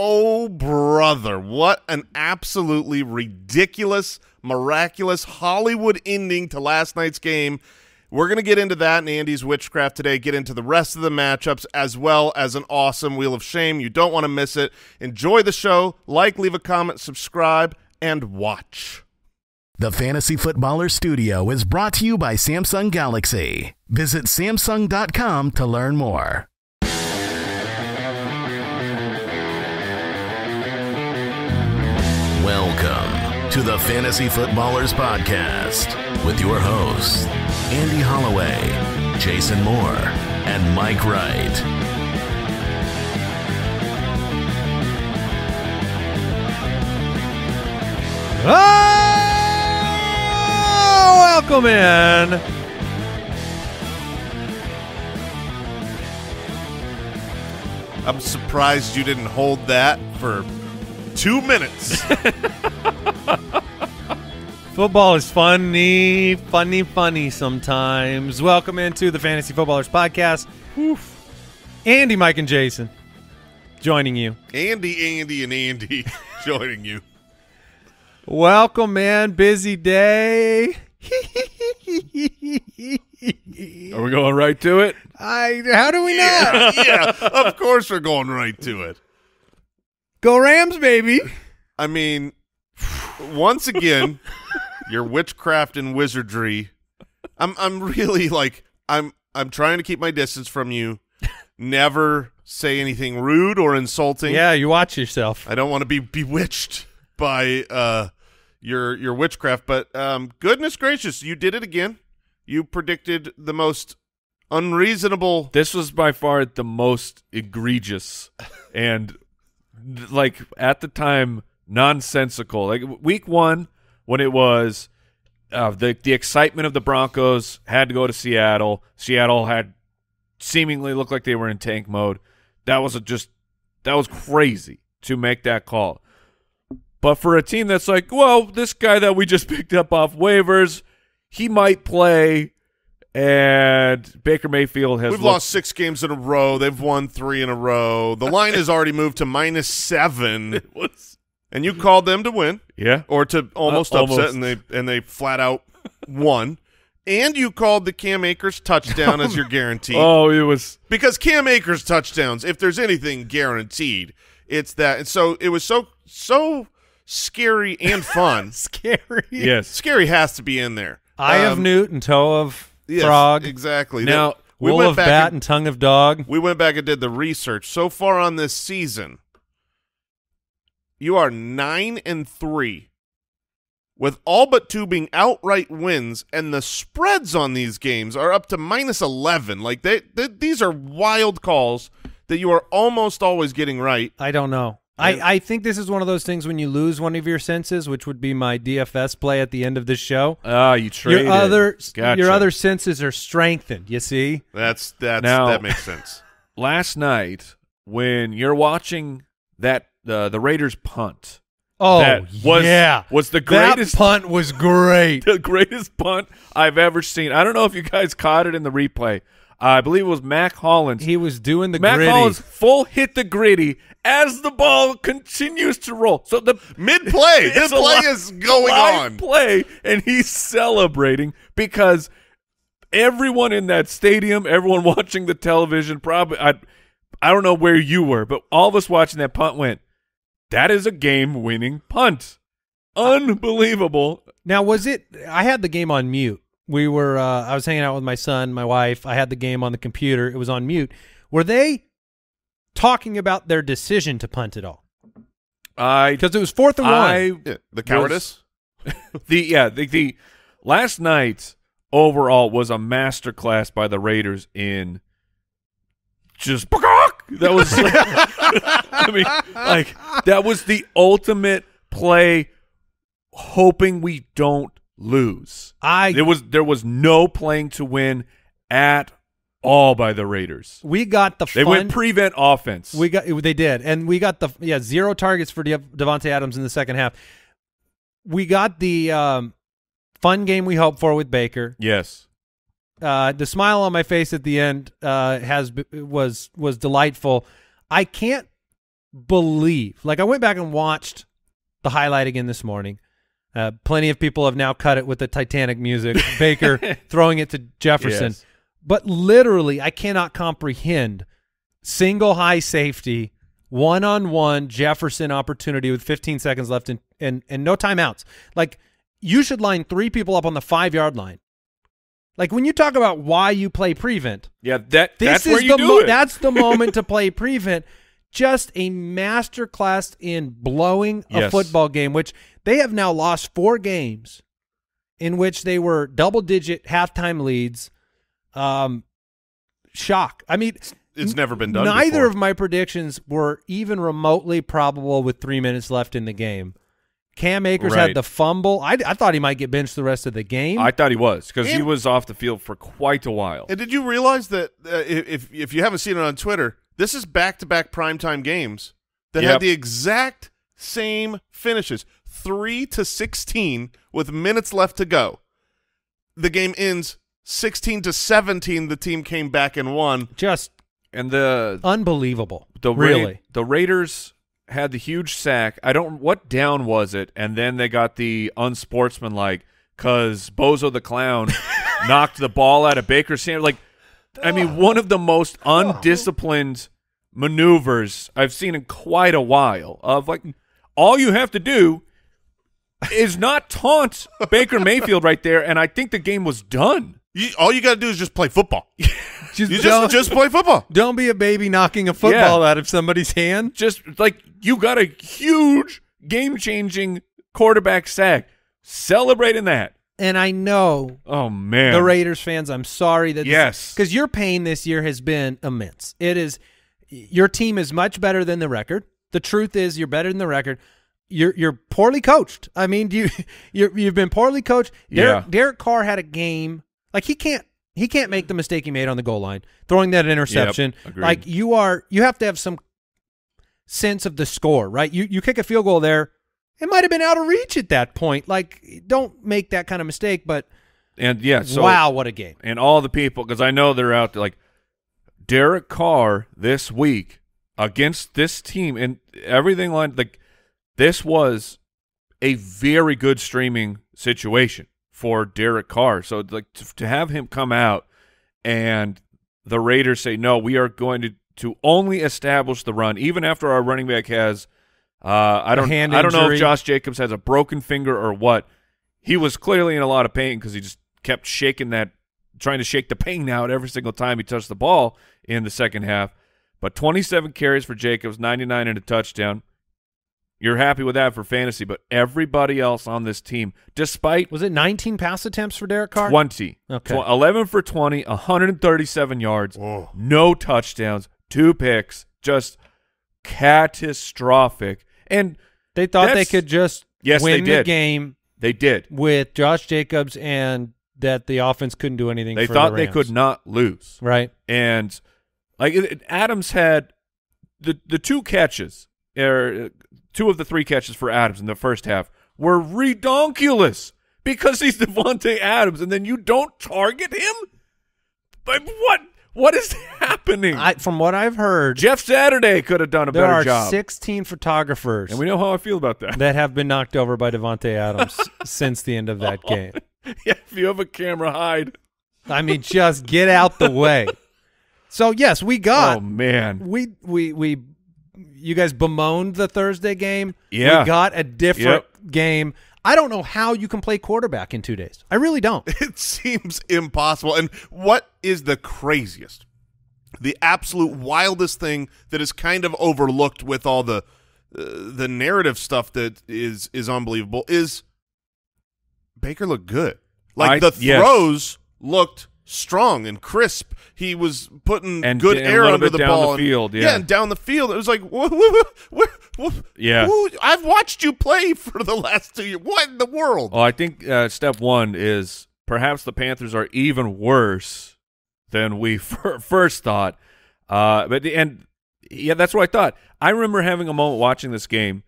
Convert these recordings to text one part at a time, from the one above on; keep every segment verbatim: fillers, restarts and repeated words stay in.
Oh, brother, what an absolutely ridiculous, miraculous Hollywood ending to last night's game. We're going to get into that in Andy's Witchcraft today, get into the rest of the matchups, as well as an awesome Wheel of Shame. You don't want to miss it. Enjoy the show. Like, leave a comment, subscribe, and watch. The Fantasy Footballer Studio is brought to you by Samsung Galaxy. Visit Samsung dot com to learn more. Welcome to the Fantasy Footballers Podcast with your hosts, Andy Holloway, Jason Moore, and Mike Wright. Oh, welcome in. I'm surprised you didn't hold that for two minutes. Football is funny, funny, funny sometimes. Welcome into the Fantasy Footballers Podcast. Oof. Andy, Mike, and Jason joining you. Andy, Andy, and Andy joining you. Welcome, man. Busy day. Are we going right to it? I. How do we know? Yeah, yeah, of course we're going right to it. Go Rams, baby. I mean, once again, your witchcraft and wizardry. I'm I'm really like I'm I'm trying to keep my distance from you. Never say anything rude or insulting. Yeah, you watch yourself. I don't want to be bewitched by uh your your witchcraft, but um goodness gracious, you did it again. You predicted the most unreasonable. This was by far the most egregious and like at the time nonsensical. Like week one, when it was uh, the the excitement of the Broncos had to go to Seattle. Seattle had seemingly looked like they were in tank mode. That was a just that was crazy to make that call. But for a team that's like, well, this guy that we just picked up off waivers, he might play. And Baker Mayfield has We've looked. lost six games in a row. They've won three in a row. The line has already moved to minus seven. It was, and you called them to win. Yeah. Or to almost uh, upset, almost. and they and they flat out won. And you called the Cam Akers touchdown as your guarantee. Oh, it was. Because Cam Akers touchdowns, if there's anything guaranteed, it's that. And so it was so so scary and fun. Scary. Yes. Scary has to be in there. Eye um, of Newt and toe of Yes, frog. Exactly. Now, we wool went of back bat and, and tongue of dog. We went back and did the research. So far on this season, you are nine and three, with all but two being outright wins, and the spreads on these games are up to minus eleven. Like they, they these are wild calls that you are almost always getting right. I don't know. And I I think this is one of those things when you lose one of your senses, which would be my D F S play at the end of this show. Ah, oh, you traded. Your other gotcha. your other senses are strengthened. You see, that's that's now, that makes sense. Last night, when you're watching that uh, the Raiders punt, oh that was, yeah, was the greatest that punt was great, the greatest punt I've ever seen. I don't know if you guys caught it in the replay. I believe it was Mac Hollins. He was doing the Mac gritty. Mac Hollins full hit the gritty as the ball continues to roll. So the mid-play, this play live, is going on. play, and he's celebrating because everyone in that stadium, everyone watching the television, probably I, I don't know where you were, but all of us watching that punt went, that is a game-winning punt. Unbelievable. Now, was it – I had the game on mute. We were, uh, I was hanging out with my son, my wife. I had the game on the computer. It was on mute. Were they talking about their decision to punt at all? I, because it was fourth and I one. Yeah, the cowardice. Was, the, yeah, the, the last night overall was a masterclass by the Raiders in just, that was, like, I mean, like, that was the ultimate play, hoping we don't lose. I there was there was no playing to win at all by the Raiders. We got the fun. They went prevent offense. We got they did, and we got the yeah zero targets for Davante Adams in the second half. We got the um, fun game we hoped for with Baker. Yes, uh, the smile on my face at the end uh, has was was delightful. I can't believe. Like, I went back and watched the highlight again this morning. Uh, plenty of people have now cut it with the Titanic music. Baker throwing it to Jefferson. Yes. But literally, I cannot comprehend single high safety, one-on-one Jefferson opportunity with fifteen seconds left and, and, and no timeouts. Like, you should line three people up on the five-yard line. Like, when you talk about why you play prevent, yeah, that this that's is where you the do it. That's the moment to play prevent. Just a masterclass in blowing a yes. football game, which they have now lost four games in which they were double-digit halftime leads. Um, shock. I mean, it's, it's never been done. Neither before. of my predictions were even remotely probable with three minutes left in the game. Cam Akers right. had the fumble. I, I thought he might get benched the rest of the game. I thought he was because he was off the field for quite a while. And did you realize that uh, if if you haven't seen it on Twitter, this is back-to-back primetime games that yep. had the exact same finishes, three to sixteen with minutes left to go. The game ends sixteen to seventeen. The team came back and won. Just and the unbelievable. The really, Ra the Raiders. had the huge sack. I don't what down was it? And then they got the unsportsmanlike because Bozo the Clown knocked the ball out of Baker's hand. Like, I mean, one of the most undisciplined maneuvers I've seen in quite a while. Of like, all you have to do is not taunt Baker Mayfield right there, and I think the game was done. You, all you got to do is just play football. Just, you just just play football. Don't be a baby knocking a football yeah. out of somebody's hand. Just like you got a huge game-changing quarterback sack. Celebrating that. And I know, oh man, the Raiders fans, I'm sorry that yes, because your pain this year has been immense. It is your team is much better than the record. The truth is, you're better than the record. You're you're poorly coached. I mean, you you you've been poorly coached. Derek, yeah. Derek Carr had a game like he can't. He can't make the mistake he made on the goal line, throwing that interception. Yep, like you are, you have to have some sense of the score, right? You you kick a field goal there, it might have been out of reach at that point. Like, don't make that kind of mistake. But and yeah, so, wow, what a game! And all the people, because I know they're out there, like Derek Carr this week against this team and everything like like this was a very good streaming situation for Derek Carr. So like to, to have him come out and the Raiders say, no, we are going to, to only establish the run, even after our running back has, uh, I don't, I don't know if Josh Jacobs has a broken finger or what. He was clearly in a lot of pain because he just kept shaking that, trying to shake the pain out every single time he touched the ball in the second half. But twenty-seven carries for Jacobs, ninety-nine and a touchdown. You're happy with that for fantasy, but everybody else on this team, despite... Was it nineteen pass attempts for Derek Carr? twenty. Okay. So eleven for twenty, one hundred thirty-seven yards, whoa, no touchdowns, two picks, just catastrophic. And they thought they could just yes, win the game. They did. With Josh Jacobs and that the offense couldn't do anything for the Rams. They thought they could not lose. Right. And like it, it, Adams had the, the two catches... Er, two of the three catches for Adams in the first half were redonkulous because he's Davante Adams, and then you don't target him? Like, what, what is happening? I, from what I've heard... Jeff Saturday could have done a better job. There are sixteen photographers... And we know how I feel about that. ...that have been knocked over by Davante Adams since the end of that game. Yeah, if you have a camera, hide. I mean, just get out the way. So, yes, we got... Oh, man. We... we, we You guys bemoaned the Thursday game. Yeah. We got a different yep. game. I don't know how you can play quarterback in two days. I really don't. It seems impossible. And what is the craziest, the absolute wildest thing that is kind of overlooked with all the uh, the narrative stuff that is is unbelievable is Baker looked good. Like I, the throws yes. looked strong and crisp. He was putting and, good and air under the ball. The field, and, yeah. yeah, and down the field. It was like, whoa, whoa, whoa, whoa, yeah. whoa, I've watched you play for the last two years. What in the world? Well, I think uh, step one is perhaps the Panthers are even worse than we first thought. Uh, but and yeah, that's what I thought. I remember having a moment watching this game,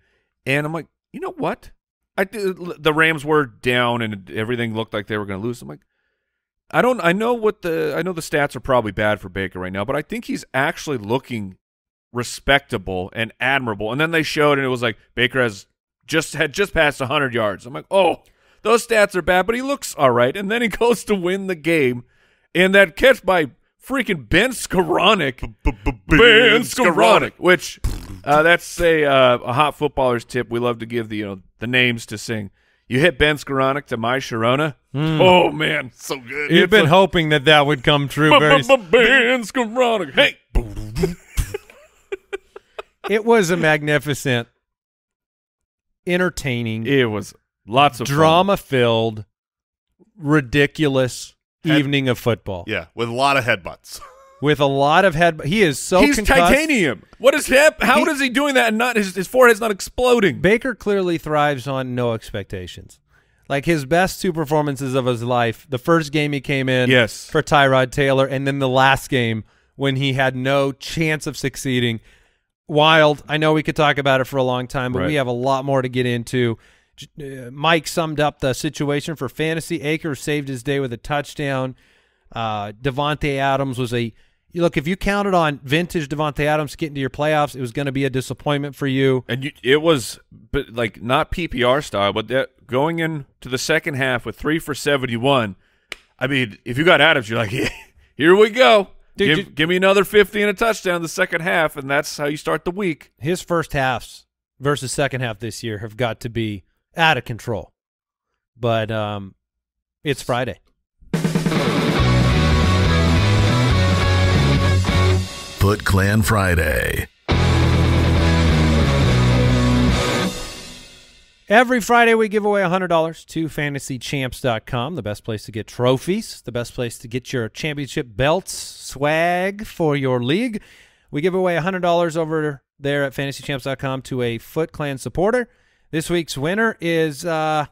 and I'm like, you know what? I the Rams were down, and everything looked like they were going to lose. I'm like, I don't I know what the I know the stats are probably bad for Baker right now, but I think he's actually looking respectable and admirable. And then they showed, and it was like Baker has just had just passed one hundred yards. I'm like, oh, those stats are bad, but he looks all right. And then he goes to win the game, and that catch by freaking Ben Skowronek, Ben Skowronek, which uh, that's a, uh, a hot footballer's tip. We love to give the you know the names to sing. You hit Ben Skowronek to my Sharona. Mm. Oh, man. So good. You've it's been a, hoping that that would come true. Very Ben Skowronek. Hey. It was a magnificent, entertaining. It was lots of drama-filled, ridiculous head, evening of football. Yeah, with a lot of headbutts. With a lot of head, he is so he's concussed. Titanium. What is hap How he, is he doing that? And not his his forehead's not exploding. Baker clearly thrives on no expectations. Like his best two performances of his life, the first game he came in, yes, for Tyrod Taylor, and then the last game when he had no chance of succeeding. Wild. I know we could talk about it for a long time, but right, we have a lot more to get into. Uh, Mike summed up the situation for fantasy. Akers saved his day with a touchdown. Uh, Davante Adams was a. Look, if you counted on vintage Davante Adams getting to your playoffs, it was going to be a disappointment for you. And you, it was but like not P P R style, but that, going into the second half with three for seventy-one, I mean, if you got Adams, you're like, yeah, here we go. Dude, give, give me another fifty and a touchdown the second half, and that's how you start the week. His first halves versus second half this year have got to be out of control. But um, it's Friday. Foot Clan Friday. Every Friday we give away one hundred dollars to fantasy champs dot com, the best place to get trophies, the best place to get your championship belts, swag for your league. We give away one hundred dollars over there at fantasy champs dot com to a Foot Clan supporter. This week's winner is, uh,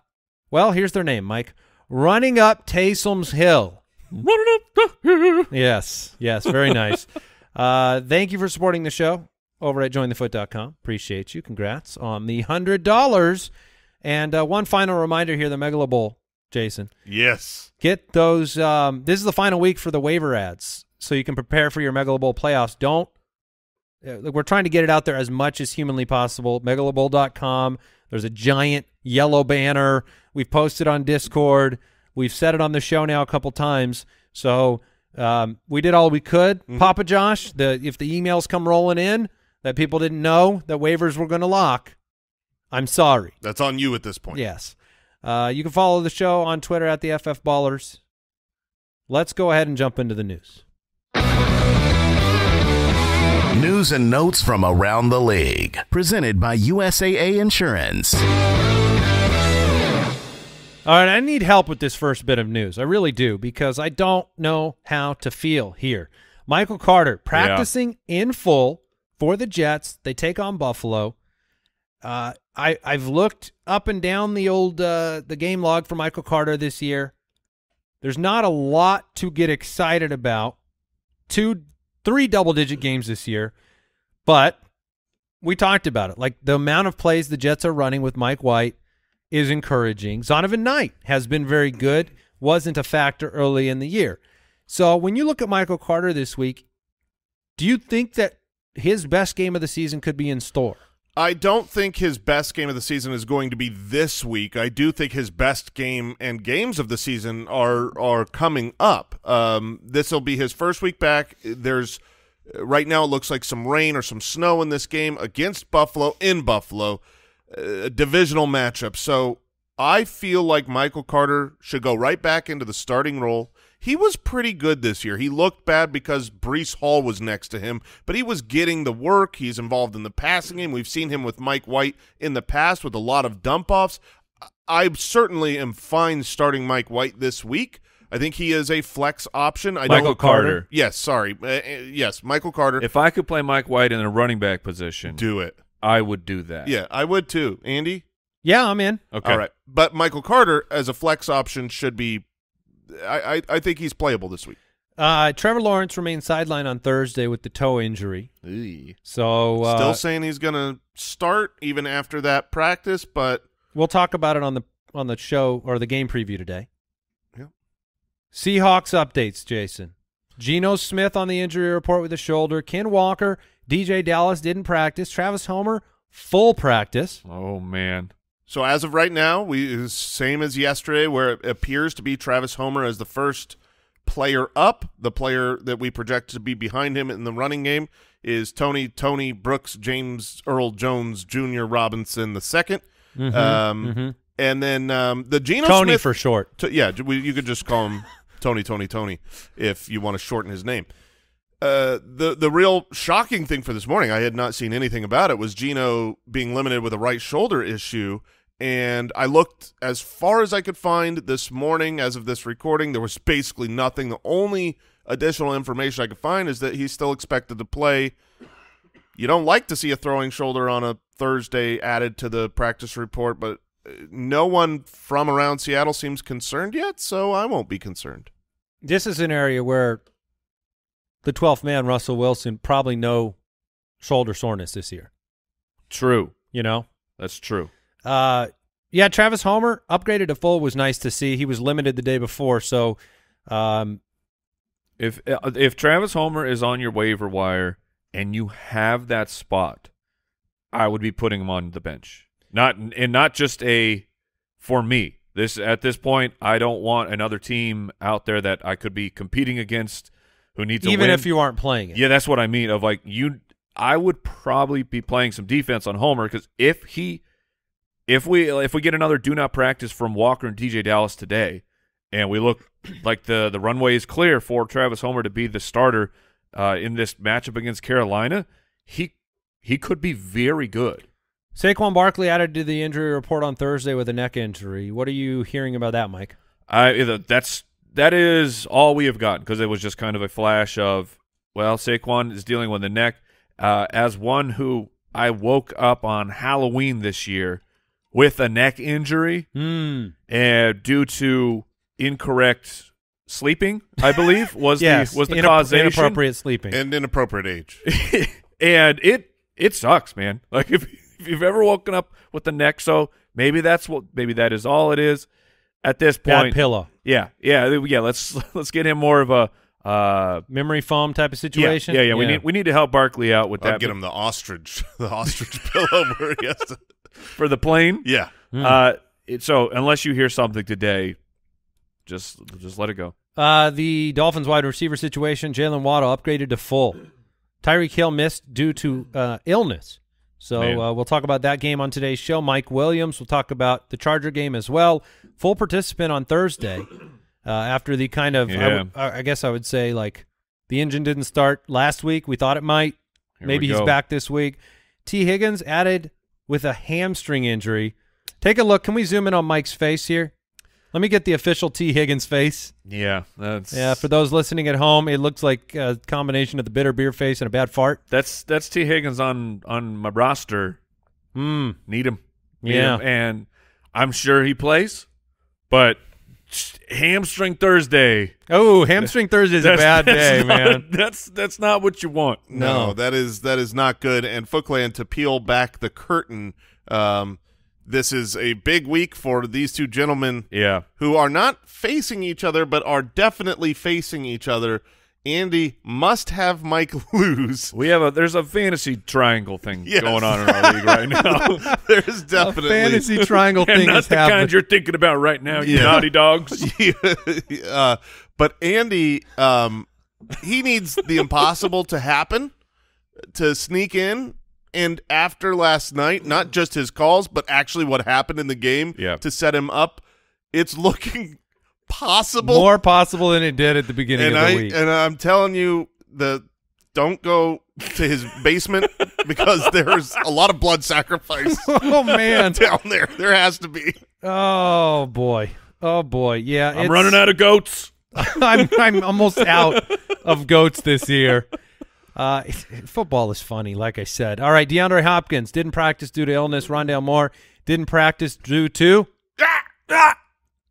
well, here's their name, Mike. Running Up Taysom's Hill. Running up the hill. Yes, yes, very nice. Uh, thank you for supporting the show over at join the foot dot com. Appreciate you. Congrats on the one hundred dollars. And uh, one final reminder here, the Megalo Bowl, Jason. Yes. Get those. Um, this is the final week for the waiver ads, so you can prepare for your Megalo Bowl playoffs. Don't. Uh, we're trying to get it out there as much as humanly possible. megalo bowl dot com. There's a giant yellow banner. We've posted on Discord. We've said it on the show now a couple times. So Um, we did all we could. Mm-hmm. Papa Josh, the if the emails come rolling in that people didn't know that waivers were going to lock, I'm sorry. That's on you at this point. Yes. Uh, you can follow the show on Twitter at the F F Ballers. Let's go ahead and jump into the news. News and notes from around the league, presented by U S A A Insurance. All right, I need help with this first bit of news. I really do, because I don't know how to feel here. Michael Carter practicing yeah. in full for the Jets. They take on Buffalo. Uh, I, I've looked up and down the old uh, the game log for Michael Carter this year. There's not a lot to get excited about. Two, three double-digit games this year, but we talked about it. Like the amount of plays the Jets are running with Mike White is encouraging. Zonovan Knight has been very good, wasn't a factor early in the year. So when you look at Michael Carter this week, do you think that his best game of the season could be in store? I don't think his best game of the season is going to be this week. I do think his best game and games of the season are are coming up. Um, this will be his first week back. There's right now it looks like some rain or some snow in this game against Buffalo, in Buffalo. A divisional matchup. So I feel like Michael Carter should go right back into the starting role. He was pretty good this year. He looked bad because Breece Hall was next to him, but he was getting the work. He's involved in the passing game. We've seen him with Mike White in the past with a lot of dump-offs. I certainly am fine starting Mike White this week. I think he is a flex option. I Michael don't, Carter. Yes, sorry. Uh, yes, Michael Carter. If I could play Mike White in a running back position, do it. I would do that. Yeah, I would too. Andy? Yeah, I'm in. Okay. All right. But Michael Carter as a flex option should be I, I, I think he's playable this week. Uh, Trevor Lawrence remains sidelined on Thursday with the toe injury. Eey. So uh, still saying he's gonna start even after that practice, but we'll talk about it on the on the show or the game preview today. Yeah. Seahawks updates, Jason. Geno Smith on the injury report with a shoulder. Ken Walker, D J Dallas didn't practice. Travis Homer, full practice. Oh, man. So as of right now, we same as yesterday, where it appears to be Travis Homer as the first player up. The player that we project to be behind him in the running game is Tony, Tony Brooks, James Earl Jones, Junior Robinson the second. Mm-hmm, um, mm-hmm. And then um, the Geno Tony Smith, for short. Yeah, we, you could just call him Tony, Tony, Tony if you want to shorten his name. Uh, the the real shocking thing for this morning, I had not seen anything about it, was Geno being limited with a right shoulder issue. And I looked as far as I could find this morning as of this recording. There was basically nothing. The only additional information I could find is that he's still expected to play. You don't like to see a throwing shoulder on a Thursday added to the practice report, but no one from around Seattle seems concerned yet, so I won't be concerned. This is an area where the twelfth man, Russell Wilson, probably no shoulder soreness this year. True. You know? That's true. Uh, yeah, Travis Homer, upgraded to full, was nice to see. He was limited the day before, so... Um, if if Travis Homer is on your waiver wire and you have that spot, I would be putting him on the bench. Not and not just a for me. This at this point, I don't want another team out there that I could be competing against who needs to win. Even if you aren't playing it. Yeah, that's what I mean. Of like you, I would probably be playing some defense on Homer because if he, if we if we get another do not practice from Walker and D J Dallas today, and we look like the the runway is clear for Travis Homer to be the starter uh, in this matchup against Carolina, he he could be very good. Saquon Barkley added to the injury report on Thursday with a neck injury. What are you hearing about that, Mike? I that's that is all we have gotten because it was just kind of a flash of, well, Saquon is dealing with the neck. Uh, as one who I woke up on Halloween this year with a neck injury, mm. and due to incorrect sleeping, I believe was yes. the was the Inap causation inappropriate sleeping and inappropriate age, and it it sucks, man. Like if. If you've ever woken up with the neck, so maybe that's what maybe that is all it is at this point. Bad pillow. Yeah, yeah, yeah. Let's let's get him more of a uh, memory foam type of situation. Yeah, yeah. yeah. We yeah. need we need to help Barkley out with I'll that. Get him the ostrich, the ostrich pillow where he has to... for the plane. Yeah. Mm. Uh, it, so unless you hear something today, just just let it go. Uh, the Dolphins wide receiver situation: Jalen Waddle upgraded to full. Tyreek Hill missed due to uh, illness. So uh, we'll talk about that game on today's show. Mike Williams will talk about the Charger game as well. Full participant on Thursday uh, after the kind of, yeah. I, I guess I would say, like the engine didn't start last week. We thought it might. Here Maybe he's back this week. T. Higgins added with a hamstring injury. Take a look. Can we zoom in on Mike's face here? Let me get the official T. Higgins face. Yeah. That's... Yeah, for those listening at home, it looks like a combination of the bitter beer face and a bad fart. That's that's T. Higgins on, on my roster. Mm. Need him. Need yeah. Him. And I'm sure he plays, but hamstring Thursday. Oh, hamstring Thursday is a bad day, not, man. That's that's not what you want. No, no, that is that is not good. And Footland, to peel back the curtain, um, this is a big week for these two gentlemen yeah. who are not facing each other but are definitely facing each other. Andy must have Mike lose. We have a There's a fantasy triangle thing yes. going on in our league right now. There's definitely. A fantasy triangle thing not is the happening. Kind you're thinking about right now, yeah. you naughty dogs. uh, but Andy, um, he needs the impossible to happen to sneak in. And after last night, not just his calls, but actually what happened in the game yeah. to set him up, it's looking possible. More possible than it did at the beginning and of the I, week. And I'm telling you, the don't go to his basement because there's a lot of blood sacrifice. Oh, man. Down there. There has to be. Oh, boy. Oh, boy. Yeah. I'm running out of goats. I'm, I'm almost out of goats this year. Uh, football is funny, like I said. All right, DeAndre Hopkins didn't practice due to illness. Rondale Moore didn't practice due to ah, ah.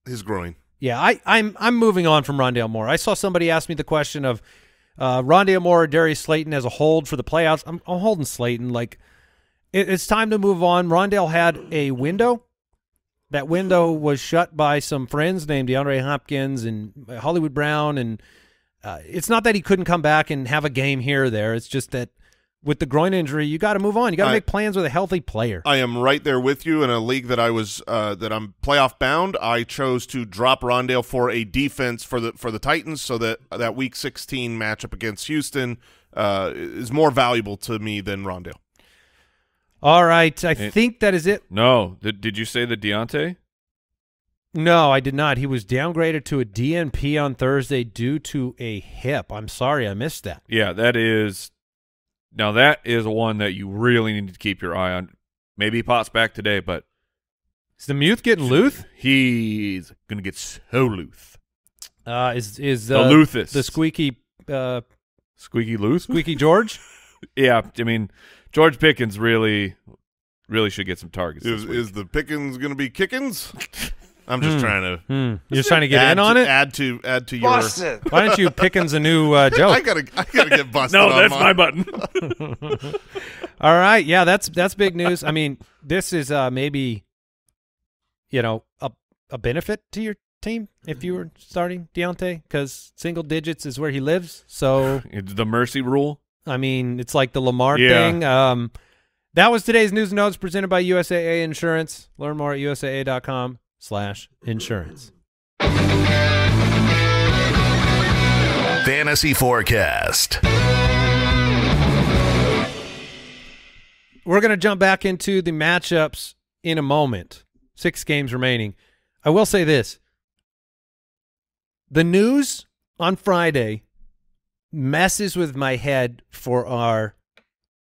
his groin. Yeah, I, I'm I'm moving on from Rondale Moore. I saw somebody ask me the question of uh, Rondale Moore or Darius Slayton as a hold for the playoffs. I'm, I'm holding Slayton. Like it, it's time to move on. Rondale had a window. That window was shut by some friends named DeAndre Hopkins and Hollywood Brown and uh, it's not that he couldn't come back and have a game here or there. It's just that with the groin injury, you got to move on. You got to make plans with a healthy player. I am right there with you. In a league that I was uh, that I'm playoff bound, I chose to drop Rondale for a defense for the for the Titans, so that that Week sixteen matchup against Houston uh, is more valuable to me than Rondale. All right, I it, think that is it. No, th did you say the Deonta? No, I did not. He was downgraded to a D N P on Thursday due to a hip. I'm sorry, I missed that. Yeah, that is. Now, that is one that you really need to keep your eye on. Maybe he pops back today, but... Is the Muth getting Luth? He's going to get so Luth. Uh, is is uh, the, Luthist. the squeaky... Uh, squeaky Luth? Squeaky George? Yeah, I mean, George Pickens really really should get some targets. Is, is the Pickens going to be Kickens? I'm just mm. trying to... Mm. You're trying to get in on to, it? Add to add to Bust your... It. Why don't you Pickens a new uh, joke? I gotta, I gotta get busted. No, that's my button. All right, yeah, that's that's big news. I mean, this is uh, maybe, you know, a a benefit to your team if you were starting Deonta, because single digits is where he lives. So the mercy rule. I mean, it's like the Lamar yeah. thing. Um, that was today's news and notes presented by U S A A Insurance. Learn more at U S A A dot com. slash insurance. Fantasy forecast. We're going to jump back into the matchups in a moment. Six games remaining. I will say this. The news on Friday messes with my head for our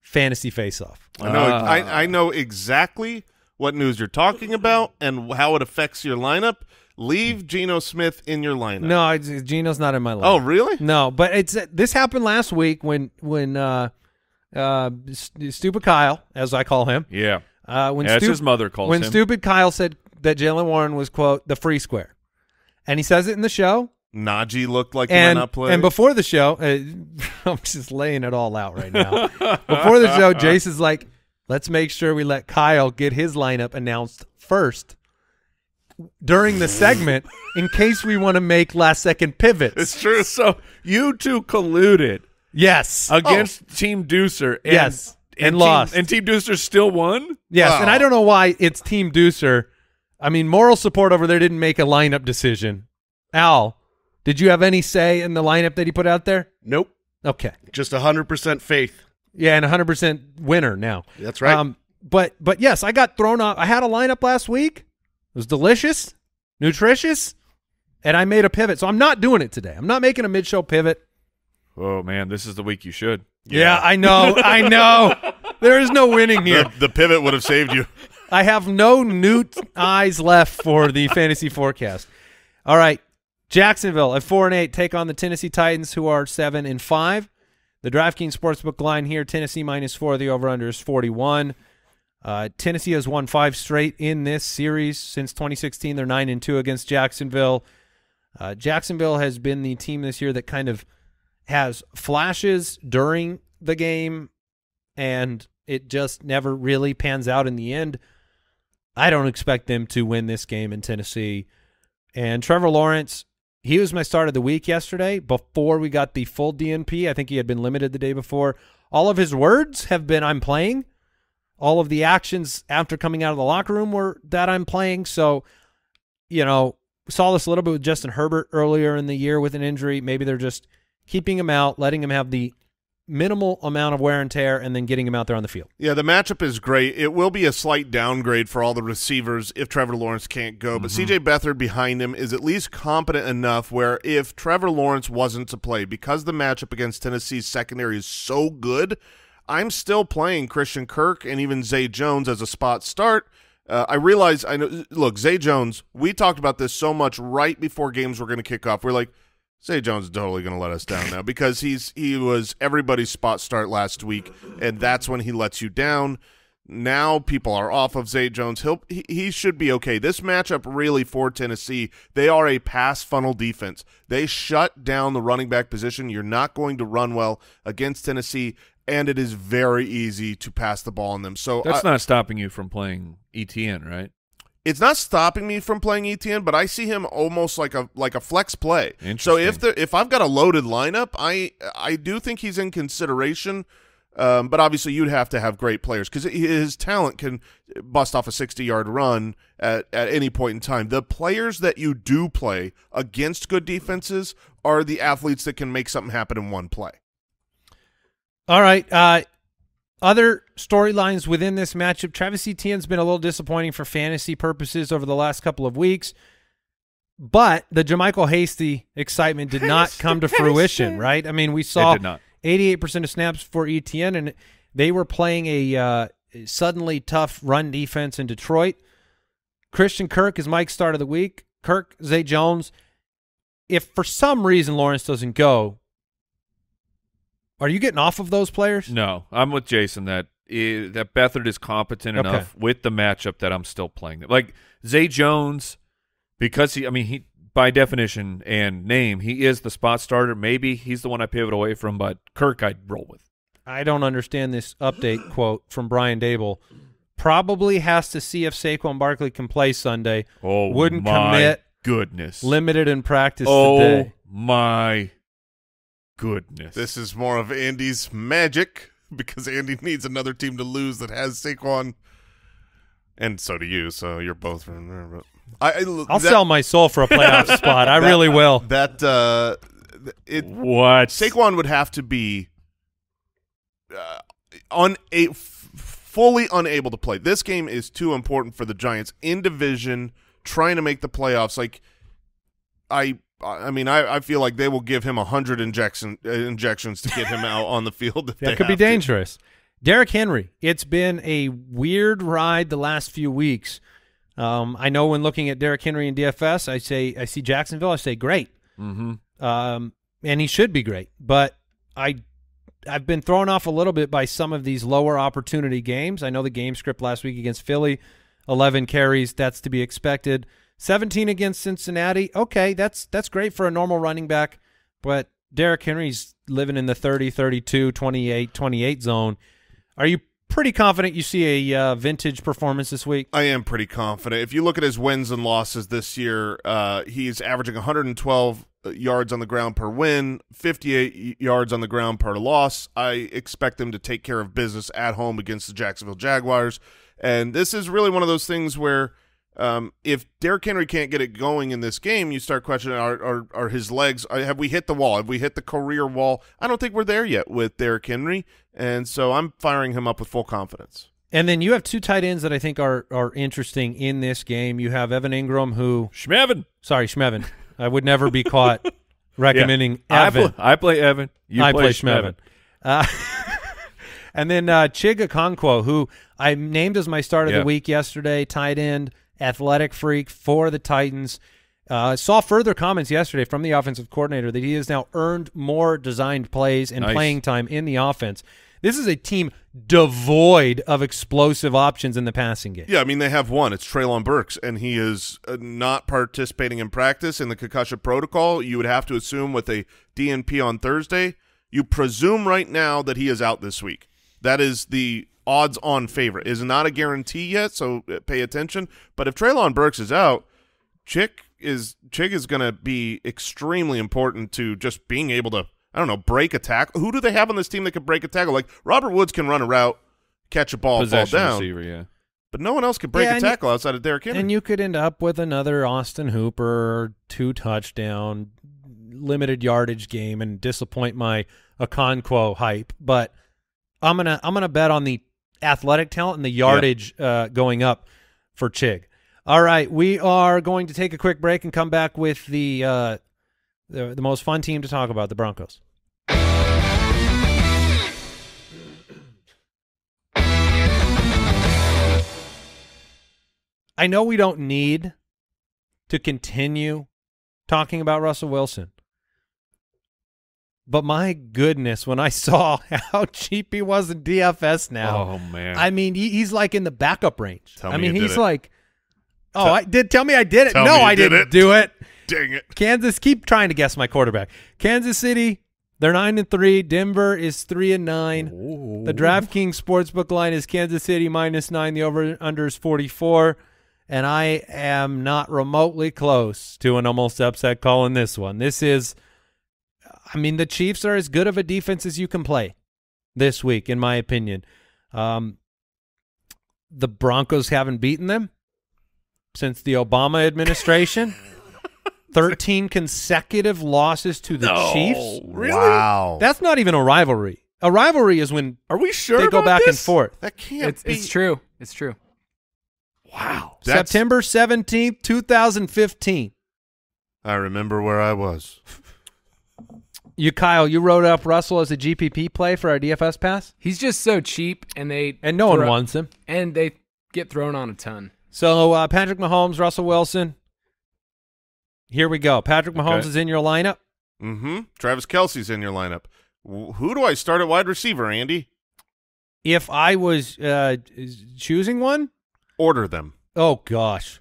fantasy face-off. I know, uh. I, I know exactly what news you're talking about and how it affects your lineup. Leave Geno Smith in your lineup. No, I, Geno's not in my lineup. Oh, really? No, but it's uh, this happened last week when when uh, uh, Stupid Kyle, as I call him, yeah, uh, when as his mother calls when him, when Stupid Kyle said that Jaylen Warren was quote the free square, and he says it in the show. Najee looked like he might not play. And before the show, uh, I'm just laying it all out right now. Before the show, Jason's like, let's make sure we let Kyle get his lineup announced first during the segment in case we want to make last-second pivots. It's true. So you two colluded. Yes. Against oh. Team Deucer. And, yes. And, and lost. Team, and Team Deucer still won? Yes. Wow. And I don't know why it's Team Deucer. I mean, moral support over there didn't make a lineup decision. Al, did you have any say in the lineup that he put out there? Nope. Okay. Just one hundred percent faith. Yeah, and one hundred percent winner now. That's right. Um, but, but, yes, I got thrown off. I had a lineup last week. It was delicious, nutritious, and I made a pivot. So I'm not doing it today. I'm not making a mid-show pivot. Oh, man, this is the week you should. Yeah, yeah. I know. I know. There is no winning here. The, the pivot would have saved you. I have no newt eyes left for the fantasy forecast. All right, Jacksonville at four and eight take on the Tennessee Titans, who are seven and five. The DraftKings Sportsbook line here, Tennessee minus four. The over-under is forty-one. Uh, Tennessee has won five straight in this series since twenty sixteen. They're nine and two against Jacksonville. Uh, Jacksonville has been the team this year that kind of has flashes during the game, and it just never really pans out in the end. I don't expect them to win this game in Tennessee. And Trevor Lawrence... he was my start of the week yesterday before we got the full D N P. I think he had been limited the day before. All of his words have been, I'm playing. All of the actions after coming out of the locker room were that I'm playing. So, you know, saw this a little bit with Justin Herbert earlier in the year with an injury. Maybe they're just keeping him out, letting him have the minimal amount of wear and tear, and then getting him out there on the field. Yeah, the matchup is great. It will be a slight downgrade for all the receivers if Trevor Lawrence can't go, but mm-hmm. C J Beathard behind him is at least competent enough where if Trevor Lawrence wasn't to play, because the matchup against Tennessee's secondary is so good, I'm still playing Christian Kirk and even Zay Jones as a spot start. Uh, I realize, I know. Look, Zay Jones, we talked about this so much right before games were going to kick off. We're like, Zay Jones is totally going to let us down now because he's he was everybody's spot start last week, and that's when he lets you down. Now people are off of Zay Jones. He'll, he, he should be okay. This matchup really for Tennessee, they are a pass funnel defense. They shut down the running back position. You're not going to run well against Tennessee, and it is very easy to pass the ball on them. So that's I, not stopping you from playing E T N, right? it's not stopping me from playing E T N, but I see him almost like a like a flex play. So if the if I've got a loaded lineup, I I do think he's in consideration. Um, but obviously, you'd have to have great players because his talent can bust off a sixty-yard run at, at any point in time. The players that you do play against good defenses are the athletes that can make something happen in one play. All right. Uh, other storylines within this matchup, Travis Etienne's been a little disappointing for fantasy purposes over the last couple of weeks, but the Jermichael Hasty excitement did not come to fruition, right? I mean, we saw... It did not. eighty-eight percent of snaps for E T N, and they were playing a uh, suddenly tough run defense in Detroit. Christian Kirk is Mike's start of the week. Kirk, Zay Jones. If for some reason Lawrence doesn't go, are you getting off of those players? No, I'm with Jason that that Beathard is competent okay. enough with the matchup that I'm still playing them. Like Zay Jones, because he, I mean, he. By definition and name, he is the spot starter. Maybe he's the one I pivot away from, but Kirk I'd roll with. I don't understand this update quote from Brian Dable. Probably has to see if Saquon Barkley can play Sunday. Oh, Wouldn't my commit. goodness. Limited in practice oh, today. Oh, my goodness. This is more of Andy's magic because Andy needs another team to lose that has Saquon. And so do you, so you're both from there, but. I, I, I'll that, sell my soul for a playoff spot. I that, really will. That uh, it what Saquon would have to be uh, on a f fully unable to play. This game is too important for the Giants in division, trying to make the playoffs. Like I, I mean, I, I feel like they will give him a hundred injection uh, injections to get him out on the field. If that they could be dangerous. To. Derrick Henry. It's been a weird ride the last few weeks. Um, I know when looking at Derrick Henry in D F S, I say I see Jacksonville, I say great, mm-hmm. um, and he should be great. But I, I've been thrown off a little bit by some of these lower opportunity games. I know the game script last week against Philly, eleven carries, that's to be expected. seventeen against Cincinnati, okay, that's that's great for a normal running back, but Derrick Henry's living in the thirty, thirty-two, twenty-eight, twenty-eight zone. Are you? Pretty confident you see a uh, vintage performance this week? I am pretty confident. If you look at his wins and losses this year, uh, he's averaging one hundred twelve yards on the ground per win, fifty-eight yards on the ground per loss. I expect him to take care of business at home against the Jacksonville Jaguars. And this is really one of those things where um, if Derrick Henry can't get it going in this game, you start questioning, are, are, are his legs, have we hit the wall? Have we hit the career wall? I don't think we're there yet with Derrick Henry. And so I'm firing him up with full confidence. And then you have two tight ends that I think are are interesting in this game. You have Evan Ingram, who Schmevin. Sorry, Schmevin. I would never be caught recommending yeah. Evan. I, I play Evan. You I play, play Schmevin. Schmevin. Uh, and then uh, Chig Okonkwo, who I named as my start of yeah. the week yesterday, tight end, athletic freak for the Titans. Uh, saw further comments yesterday from the offensive coordinator that he has now earned more designed plays and nice. playing time in the offense. This is a team devoid of explosive options in the passing game. Yeah, I mean, they have one. It's Treylon Burks, and he is uh, not participating in practice in the concussion protocol. You would have to assume with a D N P on Thursday, you presume right now that he is out this week. That is the odds-on favorite. It is not a guarantee yet, so pay attention. But if Treylon Burks is out, Chick – Is Chig is going to be extremely important to just being able to, I don't know, break a tackle. Who do they have on this team that can break a tackle? Like Robert Woods can run a route, catch a ball, Possession fall down. Receiver, yeah. But no one else can break yeah, a tackle you, outside of Derrick Henry. And you could end up with another Austin Hooper, two touchdown, limited yardage game, and disappoint my Okonkwo hype. But I'm gonna I'm gonna bet on the athletic talent and the yardage yep. uh, going up for Chig. All right, we are going to take a quick break and come back with the, uh, the the most fun team to talk about, the Broncos. I know we don't need to continue talking about Russell Wilson, but my goodness, when I saw how cheap he was in D F S now, oh man, I mean he, he's like in the backup range. Tell I me mean he's like. Oh, I did. Tell me I did it. Tell no, I did didn't it. do it. Dang it. Kansas, keep trying to guess my quarterback. Kansas City, they're nine and three. Denver is three and nine. Ooh. The DraftKings Sportsbook line is Kansas City minus nine. The over-under is forty-four. and I am not remotely close to an almost upset call in this one. This is, I mean, the Chiefs are as good of a defense as you can play this week, in my opinion. Um, the Broncos haven't beaten them since the Obama administration. thirteen consecutive losses to the no, Chiefs. Really? Wow. That's not even a rivalry. A rivalry is when are we sure they go back this? and forth. That can't it's, be. It's true. It's true. Wow. That's... September seventeenth, two thousand fifteen. I remember where I was. You, Kyle, you wrote up Russell as a G P P play for our D F S pass? He's just so cheap, and they and no one wants him. And they get thrown on a ton. So uh, Patrick Mahomes, Russell Wilson. Here we go. Patrick Mahomes okay. is in your lineup. Mm-hmm. Travis Kelce's in your lineup. Who do I start at wide receiver, Andy? If I was uh, choosing one? Order them. Oh, gosh.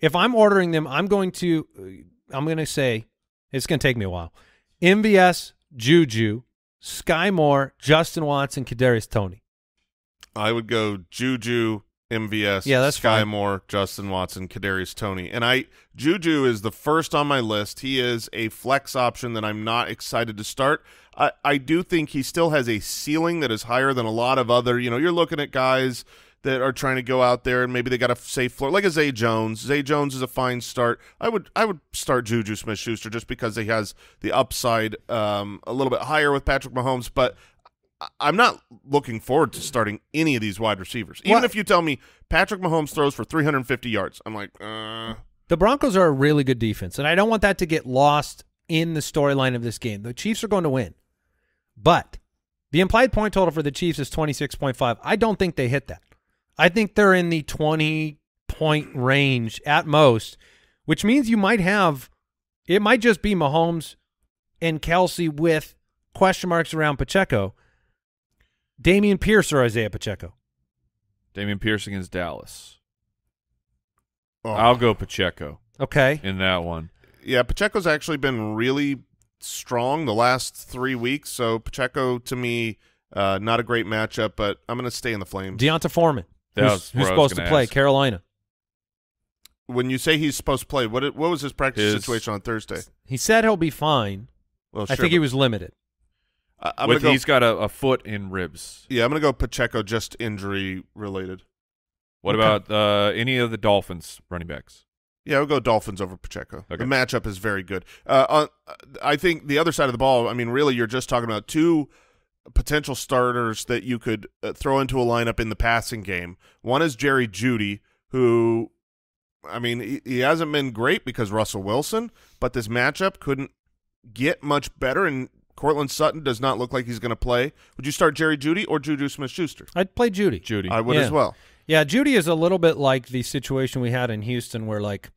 If I'm ordering them, I'm going to I'm going to say, it's going to take me a while, M V S, Juju, Sky Moore, Justin Watson, Kadarius Toney. I would go Juju, M V S, yeah, that's Sky fine. Moore, Justin Watson, Kadarius Toney. And I Juju is the first on my list. He is a flex option that I'm not excited to start. I, I do think he still has a ceiling that is higher than a lot of other, you know, you're looking at guys that are trying to go out there and maybe they got a safe floor, like a Zay Jones. Zay Jones is a fine start. I would I would start JuJu Smith-Schuster just because he has the upside um, a little bit higher with Patrick Mahomes, but I'm not looking forward to starting any of these wide receivers. Even what? if you tell me Patrick Mahomes throws for three hundred fifty yards, I'm like, uh. The Broncos are a really good defense, and I don't want that to get lost in the storyline of this game. The Chiefs are going to win, but the implied point total for the Chiefs is twenty-six point five. I don't think they hit that. I think they're in the twenty point range at most, which means you might have – it might just be Mahomes and Kelce with question marks around Pacheco, Dameon Pierce or Isaiah Pacheco. Dameon Pierce against Dallas. Oh. I'll go Pacheco. Okay. In that one. Yeah, Pacheco's actually been really strong the last three weeks, so Pacheco to me, uh, not a great matchup, but I'm going to stay in the Flames. Deonta Foreman. Who's, who's supposed to play? Ask. Carolina. When you say he's supposed to play, what what was his practice his, situation on Thursday? He said he'll be fine. Well, sure, I think he was limited. I, I'm With, go, he's got a, a foot in ribs. Yeah, I'm going to go Pacheco, just injury related. What okay. about uh, any of the Dolphins running backs? Yeah, I'll go Dolphins over Pacheco. Okay. The matchup is very good. Uh, on, I think the other side of the ball, I mean, really, you're just talking about two – potential starters that you could uh, throw into a lineup in the passing game. One is Jerry Jeudy, who, I mean, he, he hasn't been great because Russell Wilson, but this matchup couldn't get much better, and Courtland Sutton does not look like he's going to play. Would you start Jerry Jeudy or JuJu Smith-Schuster? I'd play Jeudy. Jeudy. I would yeah. as well. Yeah, Jeudy is a little bit like the situation we had in Houston where, like,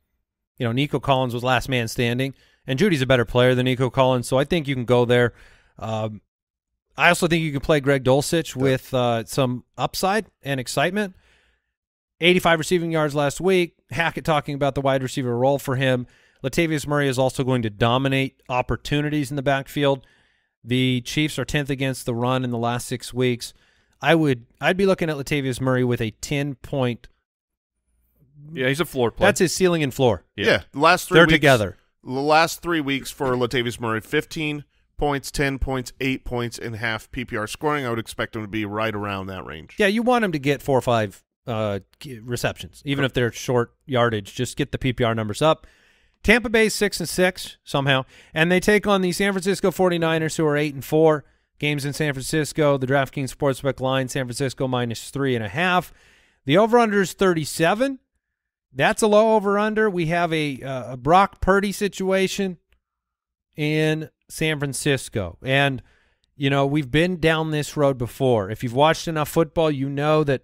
you know, Nico Collins was last man standing, and Judy's a better player than Nico Collins, so I think you can go there. Um, I also think you can play Greg Dulcich with uh, some upside and excitement. eighty-five receiving yards last week. Hackett talking about the wide receiver role for him. Latavius Murray is also going to dominate opportunities in the backfield. The Chiefs are tenth against the run in the last six weeks. I would, I'd be looking at Latavius Murray with a ten point. Yeah, he's a floor player. That's his ceiling and floor. Yeah, yeah. The last three They're weeks, together. The last three weeks for Latavius Murray, fifteen points, ten points, eight points, and half P P R scoring. I would expect him to be right around that range. Yeah, you want him to get four or five uh, receptions, even if they're short yardage. Just get the P P R numbers up. Tampa Bay six and six somehow, and they take on the San Francisco forty-niners, who are eight and four. Games in San Francisco. The DraftKings Sportsbook line: San Francisco minus three and a half. The over/under is thirty-seven. That's a low over/under. We have a, uh, a Brock Purdy situation in San Francisco, and you know we've been down this road before. If you've watched enough football, you know that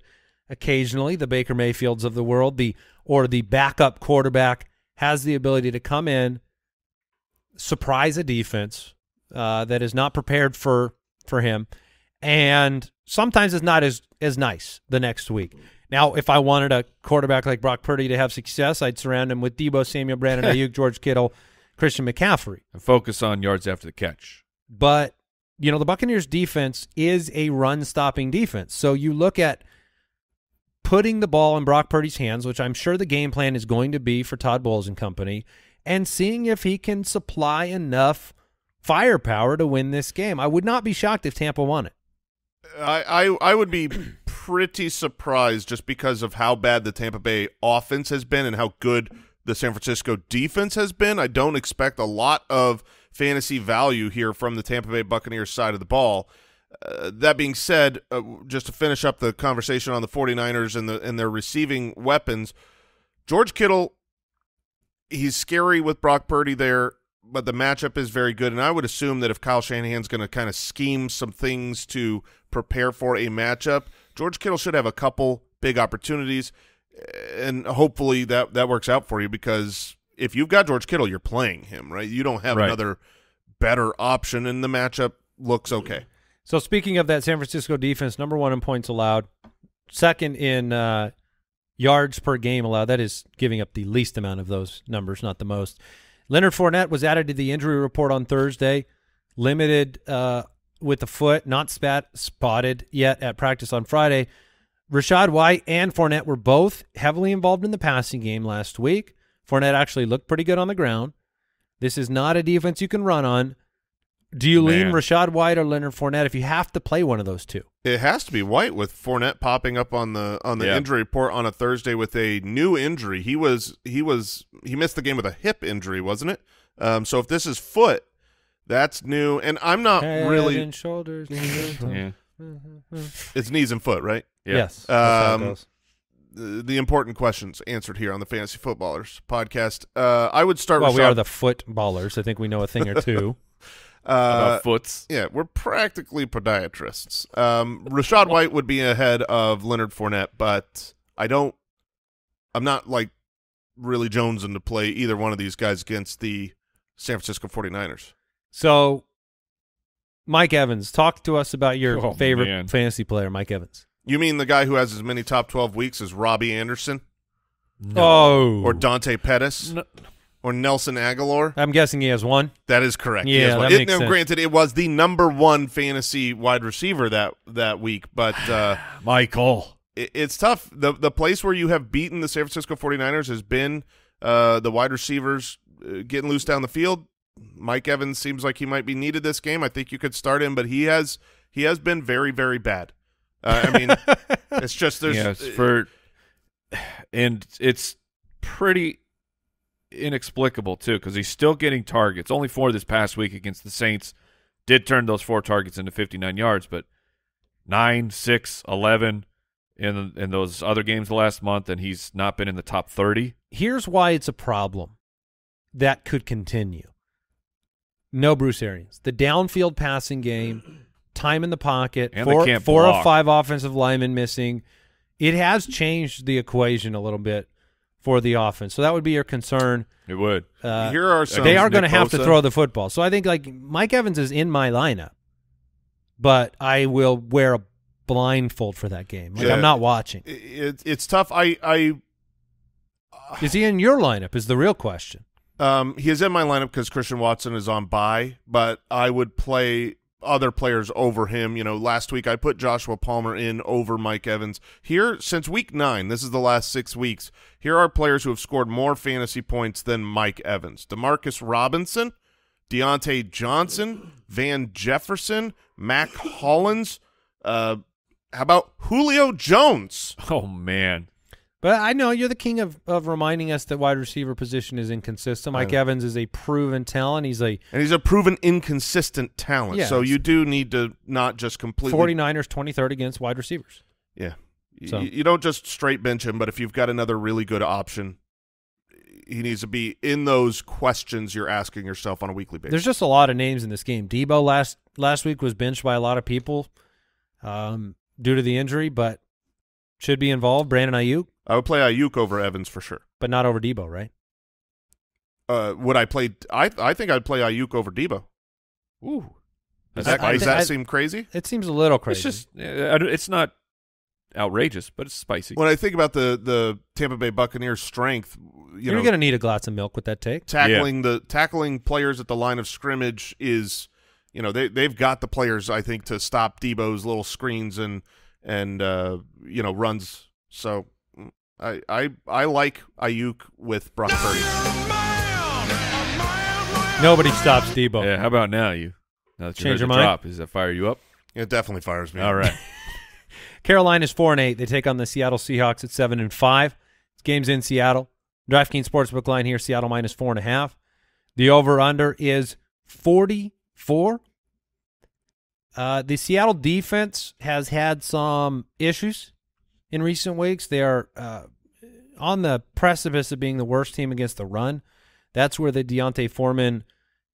occasionally the Baker Mayfields of the world, the or the backup quarterback, has the ability to come in, surprise a defense uh, that is not prepared for for him, and sometimes it's not as as nice the next week. Now, if I wanted a quarterback like Brock Purdy to have success, I'd surround him with Deebo Samuel, Brandon Ayuk, George Kittle, Christian McCaffrey. And focus on yards after the catch. But, you know, the Buccaneers defense is a run-stopping defense. So you look at putting the ball in Brock Purdy's hands, which I'm sure the game plan is going to be for Todd Bowles and company, and seeing if he can supply enough firepower to win this game. I would not be shocked if Tampa won it. I, I, I would be pretty surprised just because of how bad the Tampa Bay offense has been and how good the San Francisco defense has been. I don't expect a lot of fantasy value here from the Tampa Bay Buccaneers side of the ball. Uh, that being said, uh, just to finish up the conversation on the 49ers and, the, and their receiving weapons, George Kittle, he's scary with Brock Purdy there, but the matchup is very good, and I would assume that if Kyle Shanahan's going to kind of scheme some things to prepare for a matchup, George Kittle should have a couple big opportunities, and hopefully that, that works out for you, because if you've got George Kittle, you're playing him, right? You don't have right. another better option, and the matchup looks okay. So speaking of that San Francisco defense, number one in points allowed, second in uh, yards per game allowed. That is giving up the least amount of those numbers, not the most. Leonard Fournette was added to the injury report on Thursday, limited uh, with the foot, not spat, spotted yet at practice on Friday. Rashad White and Fournette were both heavily involved in the passing game last week. Fournette actually looked pretty good on the ground. This is not a defense you can run on. Do you Man. lean Rashad White or Leonard Fournette if you have to play one of those two? It has to be White with Fournette popping up on the on the yeah. injury report on a Thursday with a new injury. He was he was he missed the game with a hip injury, wasn't it? Um, so if this is foot, that's new. And I'm not Head really and shoulders. yeah. It's knees and foot, right? Yeah. Yes. Um, the, the important questions answered here on the Fantasy Footballers podcast. Uh, I would start. Well, Rashad. We are the footballers. I think we know a thing or two. Uh, About foots. Yeah, we're practically podiatrists. Um, Rashad White would be ahead of Leonard Fournette, but I don't, I'm not like really jonesing to play either one of these guys against the San Francisco 49ers. So, Mike Evans, talk to us about your oh, favorite man. fantasy player, Mike Evans. You mean the guy who has as many top twelve weeks as Robbie Anderson? No. Or Dante Pettis? No. Or Nelson Aguilar? I'm guessing he has one. That is correct. Yeah, he has one. That it, makes now, sense. Granted, it was the number one fantasy wide receiver that that week, but uh, Michael, it, it's tough. the The place where you have beaten the San Francisco 49ers has been uh, the wide receivers uh, getting loose down the field. Mike Evans seems like he might be needed this game. I think you could start him, but he has he has been very very bad. Uh, I mean, it's just there's yes, for and it's pretty inexplicable too, because he's still getting targets. Only four this past week against the Saints. Did turn those four targets into fifty-nine yards, but nine, six, eleven in in those other games last month, and he's not been in the top thirty. Here's why it's a problem that could continue. No Bruce Arians. The downfield passing game, time in the pocket, and four, four or five offensive linemen missing. It has changed the equation a little bit for the offense. So that would be your concern. It would. Uh, Here are some. They are going to have to throw the football. So I think like Mike Evans is in my lineup, but I will wear a blindfold for that game. Like, yeah. I'm not watching. It, it, it's tough. I, I uh, Is he in your lineup is the real question. Um, he is in my lineup because Christian Watson is on bye, but I would play other players over him. You know, last week I put Joshua Palmer in over Mike Evans. Here, since week nine, this is the last six weeks, here are players who have scored more fantasy points than Mike Evans. DeMarcus Robinson, Deontay Johnson, Van Jefferson, Mac Hollins. Uh, how about Julio Jones? Oh, man. But I know you're the king of, of reminding us that wide receiver position is inconsistent. Mike Evans is a proven talent. He's a And he's a proven inconsistent talent. Yeah, so you do need to not just completely. 49ers twenty-third against wide receivers. Yeah. So. You, you don't just straight bench him, but if you've got another really good option, he needs to be in those questions you're asking yourself on a weekly basis. There's just a lot of names in this game. Debo last last week was benched by a lot of people um, due to the injury, but should be involved. Brandon Ayuk. I would play Ayuk over Evans for sure. But not over Debo, right? Uh, would I play I I think I'd play Ayuk over Debo. Ooh. Does that, I, does I, that I, seem crazy? It seems a little crazy. It's just it's not outrageous, but it's spicy. When I think about the the Tampa Bay Buccaneers' strength, you You're know, gonna need a glass of milk with that take. Tackling yeah. the tackling players at the line of scrimmage is, you know, they they've got the players, I think, to stop Debo's little screens and and uh, you know, runs So I I I like Ayuk with Brock Purdy. Nobody stops Debo. Yeah, how about now you? Now that you change your mind. Drop, does that fire you up? It definitely fires me. All right. Carolina's four and eight. They take on the Seattle Seahawks at seven and five. It's games in Seattle. DraftKings Sportsbook line here: Seattle minus four and a half. The over/under is forty-four. Uh, the Seattle defense has had some issues in recent weeks. They are uh, on the precipice of being the worst team against the run. That's where the Deonta Foreman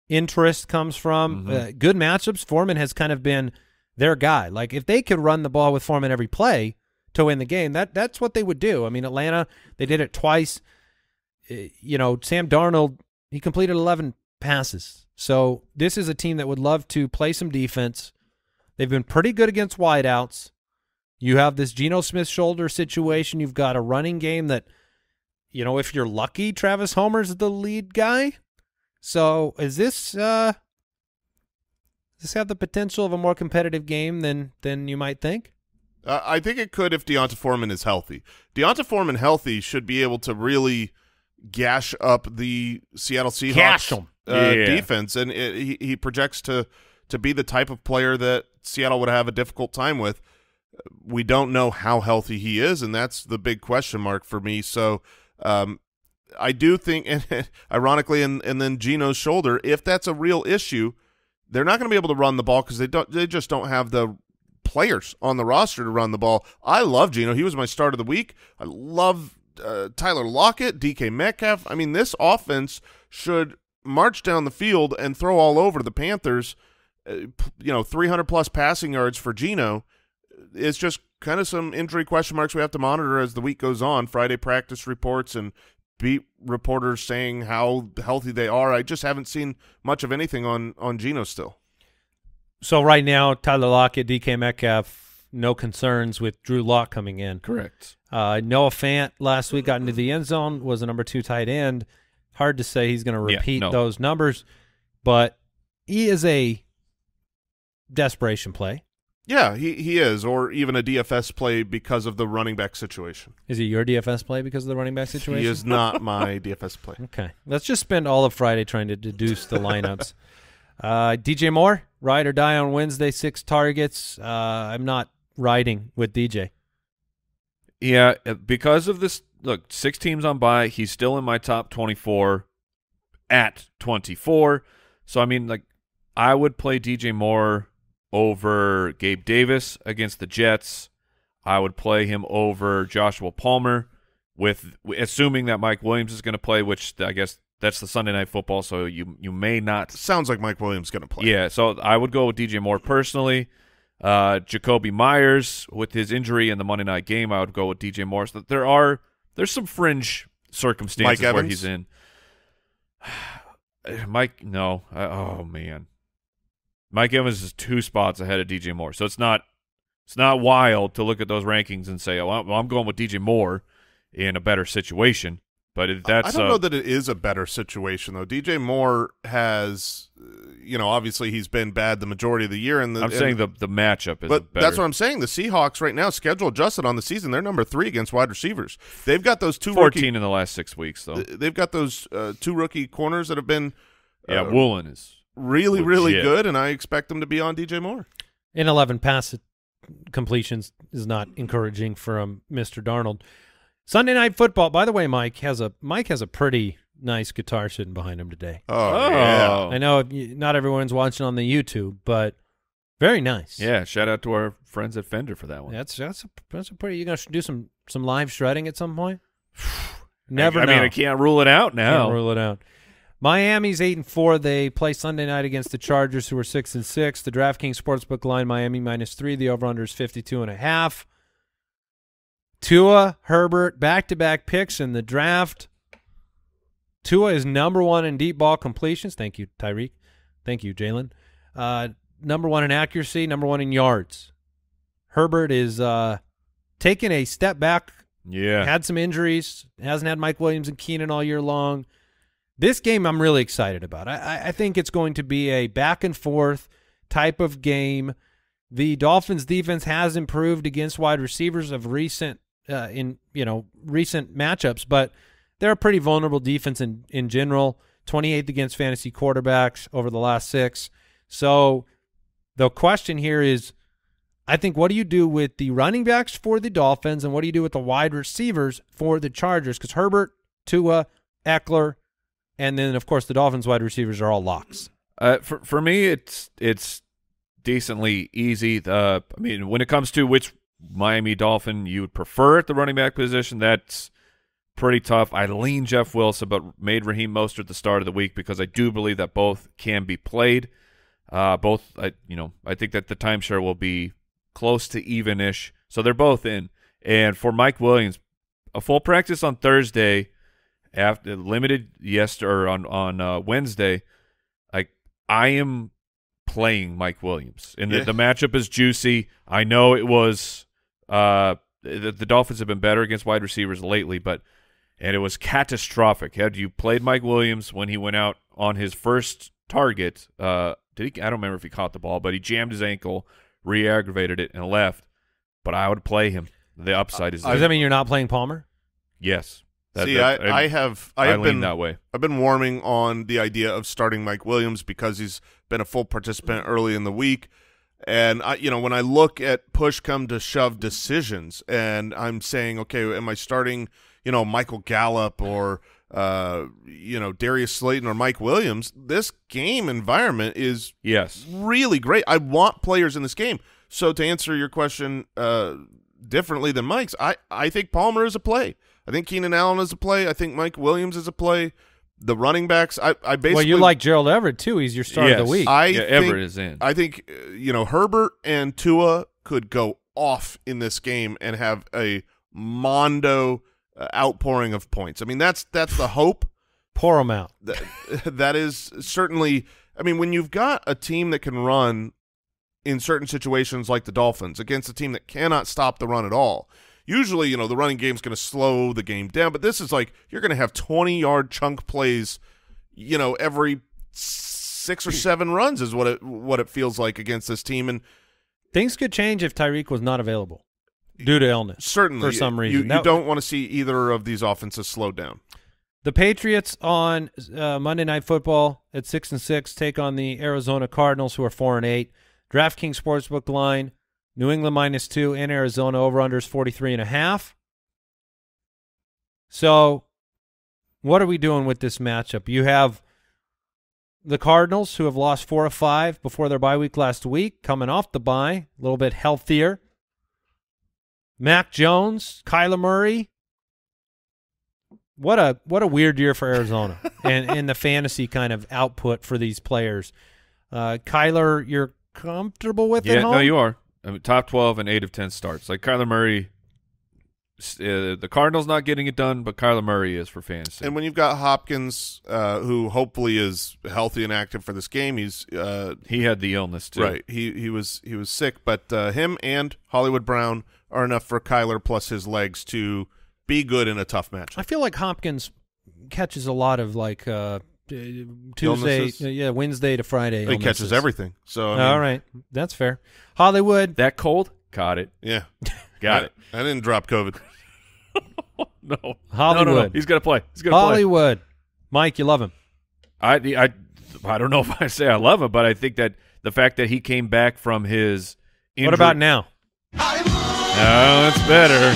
interest comes from. Mm-hmm. uh, good matchups. Foreman has kind of been their guy. Like, if they could run the ball with Foreman every play to win the game, that that's what they would do. I mean, Atlanta, they did it twice. Uh, you know, Sam Darnold, he completed eleven passes. So this is a team that would love to play some defense. They've been pretty good against wideouts. You have this Geno Smith shoulder situation. You've got a running game that, you know, if you're lucky, Travis Homer's the lead guy. So is this uh, does this have the potential of a more competitive game than than you might think? Uh, I think it could if Deonta Foreman is healthy. Deonta Foreman healthy should be able to really gash up the Seattle Seahawks uh, yeah. defense, and it, he he projects to to be the type of player that Seattle would have a difficult time with. We don't know how healthy he is, and that's the big question mark for me. So um, I do think, and ironically, and, and then Geno's shoulder, if that's a real issue, they're not going to be able to run the ball because they don't. They just don't have the players on the roster to run the ball. I love Geno. He was my start of the week. I love uh, Tyler Lockett, D K Metcalf. I mean, this offense should march down the field and throw all over the Panthers. Uh, you know, three hundred plus passing yards for Geno. It's just kind of some injury question marks we have to monitor as the week goes on. Friday practice reports and beat reporters saying how healthy they are. I just haven't seen much of anything on, on Geno still. So right now, Tyler Lockett, D K Metcalf, no concerns with Drew Lock coming in. Correct. Uh, Noah Fant last week got into the end zone, was a number two tight end. Hard to say he's going to repeat yeah, no. those numbers, but he is a desperation play. Yeah, he, he is, or even a D F S play because of the running back situation. Is he your D F S play because of the running back situation? He is not my D F S play. Okay. Let's just spend all of Friday trying to deduce the lineups. uh, D J Moore, ride or die on Wednesday, six targets. Uh, I'm not riding with D J. Yeah, because of this, look, six teams on bye. He's still in my top twenty-four at twenty-four. So, I mean, like, I would play D J Moore over Gabe Davis against the Jets. I would play him over Joshua Palmer, with assuming that Mike Williams is going to play, which I guess that's the Sunday Night Football, so you you may not. Sounds like Mike Williams is going to play. Yeah, so I would go with D J Moore personally. Uh, Jacoby Myers, with his injury in the Monday night game, I would go with D J Moore. So there are there's some fringe circumstances Mike Evans? Where he's in. Mike, no. I, oh, man. Mike Evans is two spots ahead of D J Moore, so it's not it's not wild to look at those rankings and say, "Oh, I'm going with D J Moore in a better situation." But it, that's I don't uh, know that it is a better situation though. D J Moore has, you know, obviously he's been bad the majority of the year. And I'm and, saying the the matchup is, but better. That's what I'm saying. The Seahawks right now, schedule adjusted on the season, they're number three against wide receivers. They've got those two fourteen rookie, in the last six weeks though. They've got those uh, two rookie corners that have been. Yeah, uh, Woolen is. Really, legit. Really good, and I expect them to be on D J Moore. And eleven pass completions is not encouraging from Mister Darnold. Sunday Night Football, by the way, Mike has a Mike has a pretty nice guitar sitting behind him today. Oh, oh. Yeah. I know not everyone's watching on the YouTube, but very nice. Yeah, shout out to our friends at Fender for that one. That's that's a, that's a pretty. You're gonna do some some live shredding at some point. Never. I, I know. mean, I can't rule it out now. Can't rule it out. Miami's eight and four. They play Sunday night against the Chargers, who are six and six. The DraftKings Sportsbook line: Miami minus three. The over/under is fifty-two and a half. Tua, Herbert, back-to-back picks in the draft. Tua is number one in deep ball completions. Thank you, Tyreek. Thank you, Jalen. Uh, number one in accuracy. Number one in yards. Herbert is uh, taking a step back. Yeah, had some injuries. Hasn't had Mike Williams and Keenan all year long. This game I'm really excited about. I, I think it's going to be a back-and-forth type of game. The Dolphins' defense has improved against wide receivers of recent uh, in you know recent matchups, but they're a pretty vulnerable defense in in general. twenty-eighth against fantasy quarterbacks over the last six. So the question here is, I think, what do you do with the running backs for the Dolphins, and what do you do with the wide receivers for the Chargers? Because Herbert, Tua, Eckler, and then of course the Dolphins' wide receivers are all locks. Uh, for for me, it's it's decently easy. Uh, I mean, when it comes to which Miami Dolphin you would prefer at the running back position, that's pretty tough. I lean Jeff Wilson, but made Raheem Mostert at the start of the week because I do believe that both can be played. Uh, both, I you know, I think that the timeshare will be close to even-ish, so they're both in. And for Mike Williams, a full practice on Thursday, after limited yesterday or on on uh, Wednesday. I I am playing Mike Williams, and yeah. the, the matchup is juicy. I know it was uh, the, the Dolphins have been better against wide receivers lately, but and it was catastrophic. Had you played Mike Williams when he went out on his first target? Uh, did he? I don't remember if he caught the ball, but he jammed his ankle, re-aggravated it, and left. But I would play him. The upside is there. Does that mean you're not playing Palmer? Yes. That, See, that, I, I have I, I have been that way. I've been warming on the idea of starting Mike Williams because he's been a full participant early in the week, and I, you know, when I look at push come to shove decisions, and I'm saying, okay, am I starting, you know, Michael Gallup or uh, you know, Darius Slayton or Mike Williams? This game environment is yes really great. I want players in this game. So to answer your question uh, differently than Mike's, I I think Palmer is a play. I think Keenan Allen is a play. I think Mike Williams is a play. The running backs, I, I basically. Well, you like Gerald Everett too. He's your star yes. of the week. I yeah, think, Everett is in. I think you know Herbert and Tua could go off in this game and have a mondo uh, outpouring of points. I mean, that's that's the hope. Pour them out. That, that is certainly. I mean, when you've got a team that can run in certain situations, like the Dolphins, against a team that cannot stop the run at all. Usually, you know, the running game's going to slow the game down, but this is like you're going to have twenty-yard chunk plays, you know, every six or seven runs is what it what it feels like against this team. And things could change if Tyreek was not available due to illness. Certainly. For some reason. You, you that, don't want to see either of these offenses slow down. The Patriots on uh, Monday Night Football at six and six take on the Arizona Cardinals, who are four and eight. DraftKings Sportsbook line. New England minus two in Arizona, over-under is forty-three and a half. So what are we doing with this matchup? You have the Cardinals, who have lost four of five before their bye week last week, coming off the bye, a little bit healthier. Mac Jones, Kyler Murray. What a what a weird year for Arizona and, and the fantasy kind of output for these players. Uh, Kyler, you're comfortable with yeah, at home? Yeah, no, you are. I mean, top twelve and eight of ten starts. Like Kyler Murray, uh, the Cardinals not getting it done, but Kyler Murray is for fantasy. And when you've got Hopkins, uh, who hopefully is healthy and active for this game, he's uh, he had the illness too. Right, he he was he was sick, but uh, him and Hollywood Brown are enough for Kyler plus his legs to be good in a tough match. I feel like Hopkins catches a lot of like uh, Tuesday, uh, yeah, Wednesday to Friday. He catches everything. So I mean, all right, that's fair. Hollywood, that cold, caught it. Yeah, got I, it. I didn't drop COVID. no, Hollywood. No, no, no. He's gonna play. He's gonna Hollywood. Play. Mike, you love him. I, I, I don't know if I say I love him, but I think that the fact that he came back from his injury. What about now? Oh, that's better.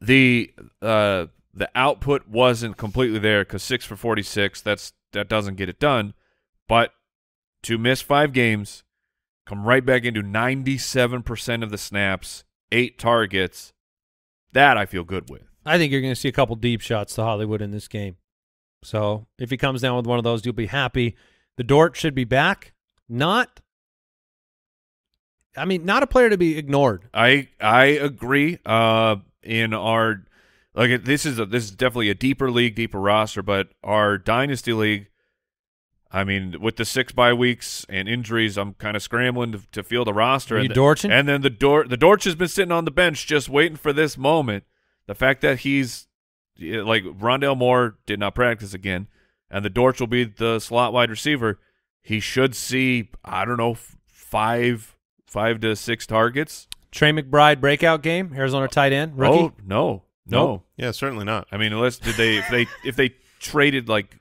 The uh. The output wasn't completely there because six for forty-six, that's that doesn't get it done. But to miss five games, come right back into ninety-seven percent of the snaps, eight targets, that I feel good with. I think you're going to see a couple deep shots to Hollywood in this game. So if he comes down with one of those, you'll be happy. The Dort should be back. Not, I mean, not a player to be ignored. I, I agree. Uh, in our... Like this is a this is definitely a deeper league, deeper roster, but our dynasty league, I mean, with the six bye weeks and injuries, I'm kind of scrambling to, to field a roster. Are you and, Dorchin? And then the Dor the Dorch has been sitting on the bench just waiting for this moment. The fact that he's like Rondale Moore did not practice again, and the Dorch will be the slot wide receiver. He should see I don't know five five to six targets. Trey McBride breakout game, Arizona tight end, rookie? Oh, no. No. Nope. Yeah, certainly not. I mean, unless did they if they if they traded like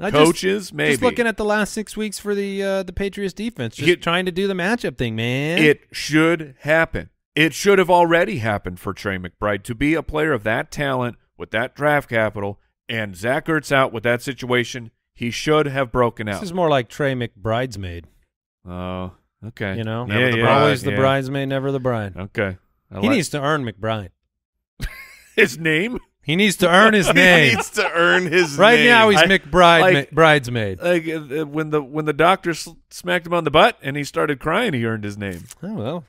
I coaches, just, maybe. Just looking at the last six weeks for the uh, the Patriots defense, just it, trying to do the matchup thing, man. It should happen. It should have already happened for Trey McBride to be a player of that talent with that draft capital, and Zach Ertz out with that situation. He should have broken out. This is more like Trey McBride's maid. Oh, uh, okay. You know, never yeah, the yeah, bride. always the yeah. bridesmaid, never the bride. Okay, I he like needs to earn McBride. His name? He needs to earn his name. He needs to earn his right name. Right now he's I, McBride like, bridesmaid. Like uh, when the when the doctor smacked him on the butt and he started crying, he earned his name. Oh well,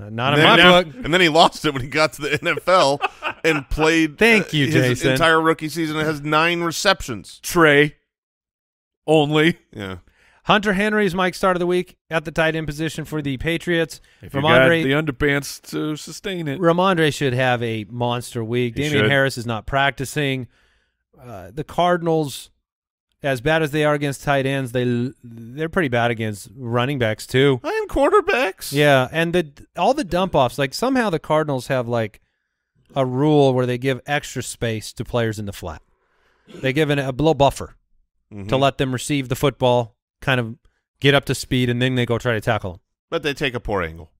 uh, not and in my now, book. And then he lost it when he got to the N F L and played. Thank you, uh, his Jason. Entire rookie season and has nine receptions. Trey, only. Yeah. Hunter Henry is Mike's start of the week at the tight end position for the Patriots. If Ramondre, you got the underpants to sustain it. Ramondre should have a monster week. He Damian should. Harris is not practicing. Uh, the Cardinals, as bad as they are against tight ends, they, they're pretty bad against running backs too. And quarterbacks. Yeah, and the all the dump-offs. Like somehow the Cardinals have like a rule where they give extra space to players in the flat. They give an, a little buffer mm-hmm. to let them receive the football, kind of get up to speed, and then they go try to tackle him. But they take a poor angle.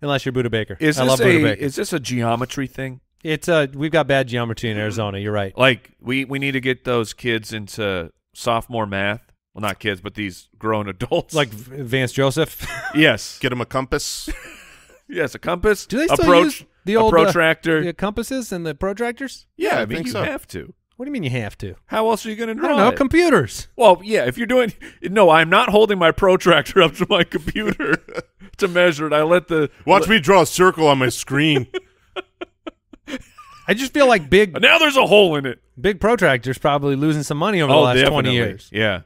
Unless you're Buda Baker. Is I love Buda a, Baker. Is this a geometry thing? It's a, we've got bad geometry in Arizona. You're right. Like, we, we need to get those kids into sophomore math. Well, not kids, but these grown adults. Like Vance Joseph? Yes. Get them a compass. Yes, a compass. Do they still approach, use the old protractor? Uh, the compasses and the protractors? Yeah, yeah I, I mean, think you so. have to. What do you mean you have to? How else are you going to draw I don't know, it? Computers. Well, yeah, if you're doing – no, I'm not holding my protractor up to my computer to measure it. I let the – Watch let, me draw a circle on my screen. I just feel like big – Now there's a hole in it. Big protractor's probably losing some money over oh, the last definitely. twenty years. Yeah.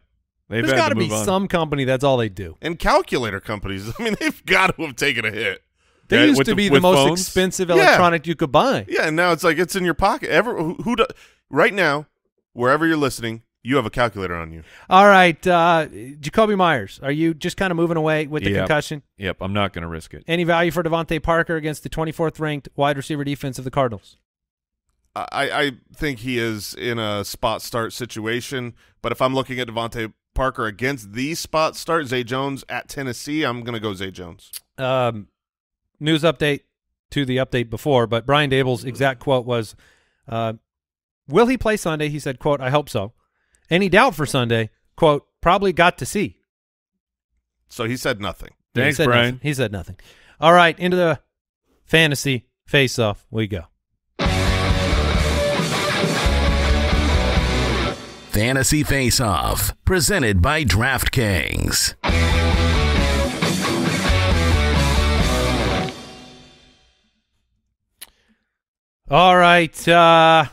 They've there's got to be on. some company that's all they do. And calculator companies. I mean, they've got to have taken a hit. They used to be the, the most phones? expensive electronic yeah. you could buy. Yeah, and now it's like it's in your pocket. Ever who, who do, right now, wherever you're listening, you have a calculator on you. All right, uh, Jacoby Myers, are you just kind of moving away with the yep. concussion? Yep, I'm not going to risk it. Any value for Devontae Parker against the twenty-fourth ranked wide receiver defense of the Cardinals? I, I think he is in a spot start situation, but if I'm looking at Devontae Parker against the spot start, Zay Jones at Tennessee, I'm going to go Zay Jones. Um. News update to the update before, but Brian Dable's exact quote was, uh, will he play Sunday? He said, quote, I hope so. Any doubt for Sunday, quote, probably got to see. So he said nothing. Thanks, he said Brian. Nothing. He said nothing. All right, into the fantasy face-off we go. Fantasy face-off, presented by DraftKings. All right, uh,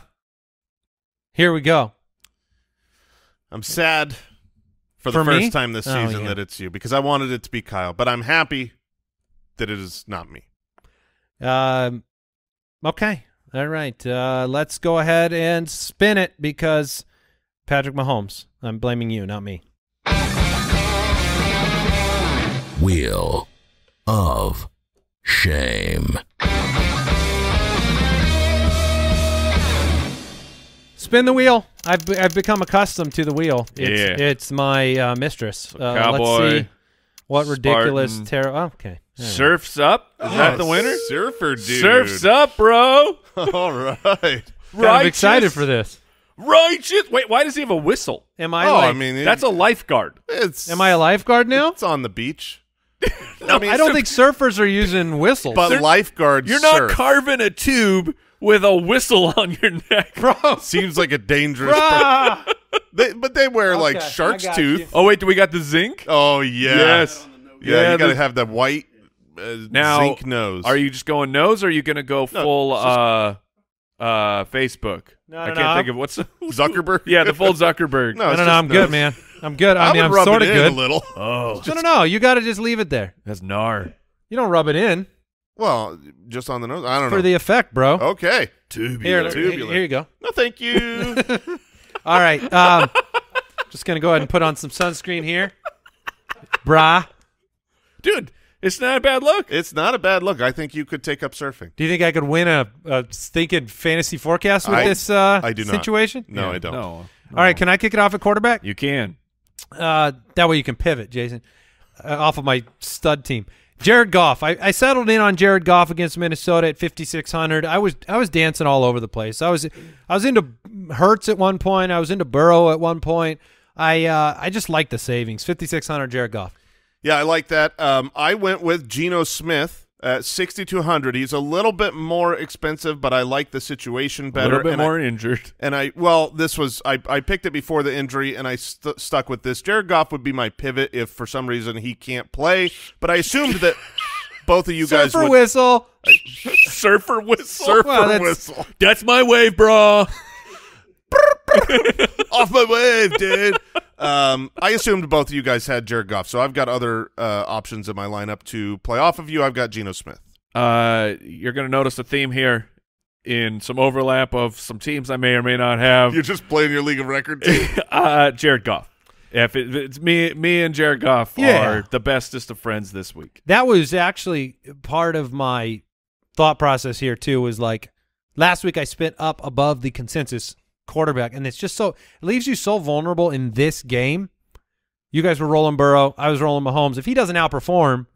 here we go. I'm sad for the for first me? time this oh, season yeah. that it's you, because I wanted it to be Kyle, but I'm happy that it is not me. Um, okay, all right. Uh, let's go ahead and spin it, because Patrick Mahomes, I'm blaming you, not me. Wheel of Shame. Spin the wheel. I've I've become accustomed to the wheel. It's, yeah, it's my uh, mistress. Uh, Cowboy. Let's see what ridiculous terror. Oh, okay. Anyway. Surfs up. Is oh, that the winner? Surfer dude. Surfs up, bro. All right. Kind Righteous. of excited for this. Righteous. Wait, why does he have a whistle? Am I? Oh, like, I mean, it, that's a lifeguard. It's. Am I a lifeguard now? It's on the beach. No, I mean, I don't think surfers are using whistles. But They're, lifeguards. You're surf. not carving a tube with a whistle on your neck. Bro. Seems like a dangerous they, But they wear, okay, like, shark's tooth. You. Oh, wait, do we got the zinc? Oh, yeah. Yes. Yeah, yeah, you got to have that white uh, now, zinc nose. Are you just going nose, or are you going to go no, full just, uh, uh, Facebook? No, no, I can't no. think of what's... Zuckerberg? Yeah, the full Zuckerberg. No, I don't know. I'm nose. good, man. I'm good. I, I mean, I'm sort of good. a little. Oh. Just, no, no, no. You got to just leave it there. That's gnar. You don't rub it in. Well, just on the nose. I don't know. For the effect, bro. Okay. Tubular. Here, Tubular. here you go. No, thank you. All right. Um, just going to go ahead and put on some sunscreen here. Brah. Dude, It's not a bad look. It's not a bad look. I think you could take up surfing. Do you think I could win a, a stinking fantasy forecast with I, this uh, I do situation? Not. No, yeah, I don't. No. All no. right, can I kick it off at quarterback? You can. Uh, that way you can pivot, Jason, uh, off of my stud team. Jared Goff. I, I settled in on Jared Goff against Minnesota at fifty-six hundred. I was I was dancing all over the place. I was I was into Hurts at one point. I was into Burrow at one point. I uh, I just like the savings. fifty-six hundred Jared Goff. Yeah, I like that. Um, I went with Geno Smith at sixty-two hundred. He's a little bit more expensive, but I like the situation better. A little bit and more I, injured. And I, well, this was, I, I picked it before the injury, and I st stuck with this. Jared Goff would be my pivot if for some reason he can't play, but I assumed that both of you surfer guys would. Whistle. I, surfer whistle. Surfer wow, that's, whistle. That's my wave, bro. Off my wave, dude. Um, I assumed both of you guys had Jared Goff, so I've got other uh, options in my lineup to play off of you. I've got Geno Smith. Uh, you're going to notice a theme here in some overlap of some teams I may or may not have. You're just playing your league of record team. uh, Jared Goff. If, it, if it's me, me and Jared Goff yeah. are the bestest of friends this week. That was actually part of my thought process here too. Was like last week I spent up above the consensus quarterback, and it's just so, it leaves you so vulnerable in this game. You guys were rolling Burrow, I was rolling Mahomes. If he doesn't outperform,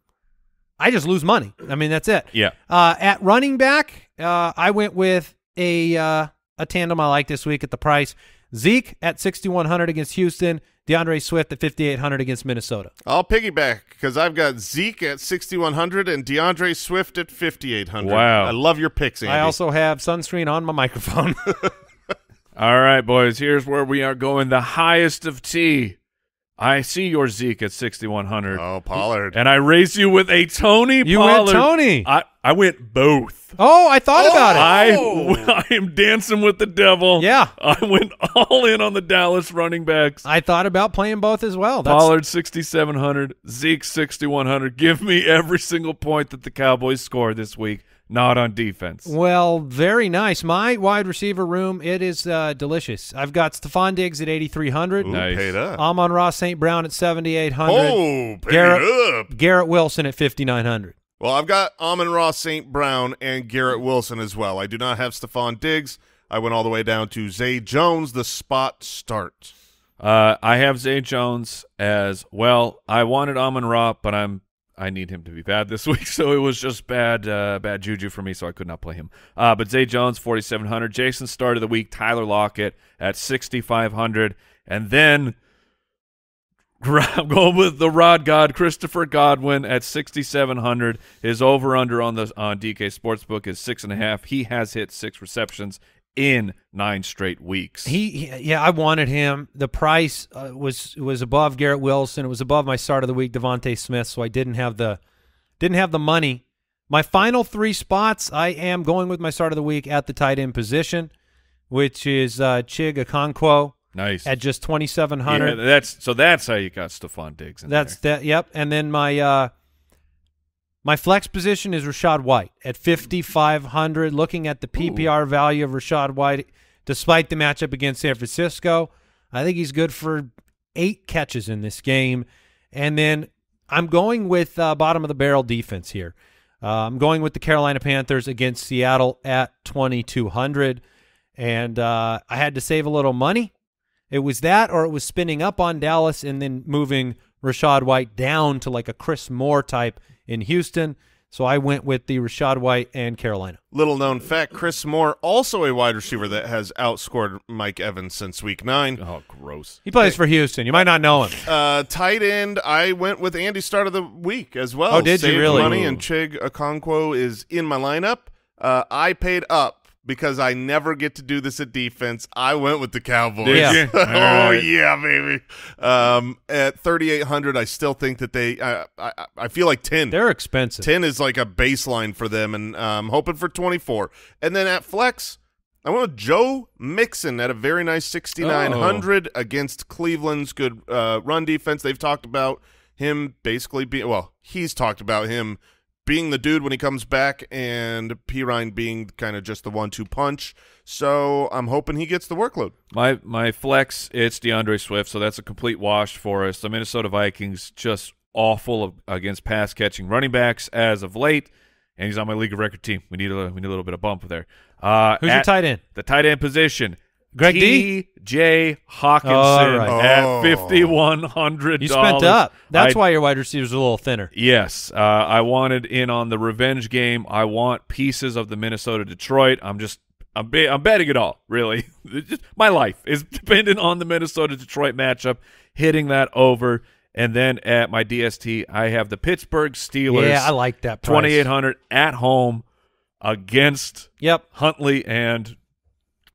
I just lose money. I mean, that's it. Yeah. Uh, at running back, uh, I went with a uh, a tandem I like this week at the price. Zeke at sixty-one hundred against Houston, DeAndre Swift at fifty-eight hundred against Minnesota. I'll piggyback because I've got Zeke at sixty-one hundred and DeAndre Swift at fifty-eight hundred. Wow. I love your picks, Andy. I also have sunscreen on my microphone. All right, boys, here's where we are going. The highest of T. I see your Zeke at sixty-one hundred. Oh, Pollard. And I raised you with a Tony you Pollard. You went Tony. I, I went both. Oh, I thought oh, about it. I, I am dancing with the devil. Yeah. I went all in on the Dallas running backs. I thought about playing both as well. That's... Pollard, sixty-seven hundred. Zeke, sixty-one hundred. Give me every single point that the Cowboys score this week. Not on defense. Well, very nice. My wide receiver room, it is uh, delicious. I've got Stephon Diggs at eighty-three hundred. Nice. Paid up. Amon-Ra Saint Brown at seventy-eight hundred. Oh, paid Garrett, up. Garrett Wilson at fifty-nine hundred. Well, I've got Amon-Ra Saint Brown and Garrett Wilson as well. I do not have Stephon Diggs. I went all the way down to Zay Jones, the spot start. Uh, I have Zay Jones as well. I wanted Amon-Ra, but I'm I need him to be bad this week, so it was just bad uh, bad juju for me, so I could not play him. Uh, but Zay Jones, forty-seven hundred. Jason, start of the week, Tyler Lockett at sixty-five hundred. And then I'm going with the Rod God, Christopher Godwin at sixty-seven hundred. His over-under on the on D K Sportsbook is six and a half. He has hit six receptions in nine straight weeks. He, he yeah, I wanted him. The price uh, was was above Garrett Wilson. It was above my start of the week, Devontae Smith. So I didn't have the didn't have the money. My final three spots, I am going with my start of the week at the tight end position, which is uh, Chig Okonkwo. Nice at just twenty-seven hundred. Yeah, that's so. That's how you got Stephon Diggs. In that's there. that. Yep. And then my uh, my flex position is Rashad White at fifty-five hundred. Looking at the P P R Ooh. value of Rashad White, despite the matchup against San Francisco, I think he's good for eight catches in this game. And then I'm going with uh, bottom-of-the-barrel defense here. Uh, I'm going with the Carolina Panthers against Seattle at twenty-two hundred. And uh, I had to save a little money. It was that or it was spinning up on Dallas and then moving Rashad White down to like a Chris Moore type in Houston, so I went with the Rashad White and Carolina. Little known fact, Chris Moore, also a wide receiver that has outscored Mike Evans since week nine. Oh, gross. He plays hey. for Houston. You might not know him. Uh, tight end, I went with Andy start of the week as well. Oh, did Saved you really? Money, and Chig Okonkwo is in my lineup. Uh, I paid up. Because I never get to do this at defense, I went with the Cowboys. Yeah. oh, yeah, baby. Um, at thirty-eight hundred, I still think that they uh, – I, I feel like ten. They're expensive. ten is like a baseline for them, and I'm um, hoping for twenty-four. And then at flex, I went with Joe Mixon at a very nice sixty-nine hundred oh. against Cleveland's good uh, run defense. They've talked about him basically being – well, he's talked about him – being the dude when he comes back, and Pirine being kind of just the one-two punch. So I'm hoping he gets the workload. My my flex, it's DeAndre Swift, so that's a complete wash for us. The Minnesota Vikings just awful against pass-catching running backs as of late, and he's on my league of record team. We need a we need a little bit of bump there. Uh, Who's your tight end? The tight end position. Greg D. T J Hawkinson right. at oh. fifty-one hundred dollars. You spent up. That's I, why your wide receivers are a little thinner. Yes. Uh, I wanted in on the revenge game. I want pieces of the Minnesota-Detroit. I'm just I'm, – I'm betting it all, really. Just, my life is dependent on the Minnesota-Detroit matchup, hitting that over. And then at my D S T, I have the Pittsburgh Steelers. Yeah, I like that price. twenty-eight hundred dollars at home against yep. Huntley and –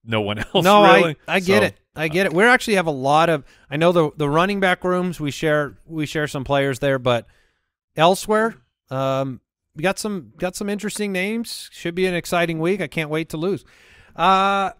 no one else. No, really. I, I get so, it. I get it. We actually have a lot of. I know the the running back rooms. We share we share some players there, but elsewhere, um, we got some got some interesting names. Should be an exciting week. I can't wait to lose. Uh,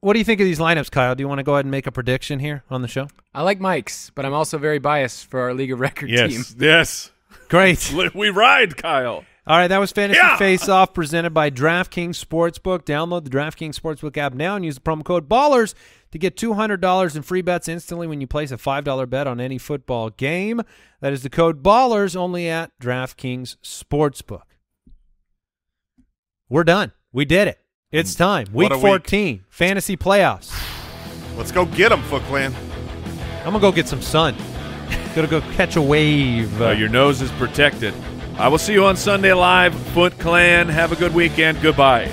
what do you think of these lineups, Kyle? Do you want to go ahead and make a prediction here on the show? I like Mike's, but I'm also very biased for our league of record yes. team. Yes. Great. We ride, Kyle. All right, that was Fantasy yeah. Face-Off presented by DraftKings Sportsbook. Download the DraftKings Sportsbook app now and use the promo code BALLERS to get two hundred dollars in free bets instantly when you place a five dollar bet on any football game. That is the code BALLERS only at DraftKings Sportsbook. We're done. We did it. It's time. Week fourteen, week. Fantasy Playoffs. Let's go get them, Foot Clan. I'm going to go get some sun. Going to go catch a wave. Uh, your nose is protected. I will see you on Sunday Live, Foot Clan. Have a good weekend. Goodbye.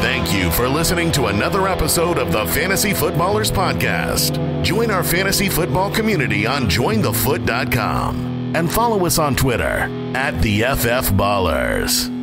Thank you for listening to another episode of the Fantasy Footballers Podcast. Join our fantasy football community on join the foot dot com and follow us on Twitter at the F F Ballers.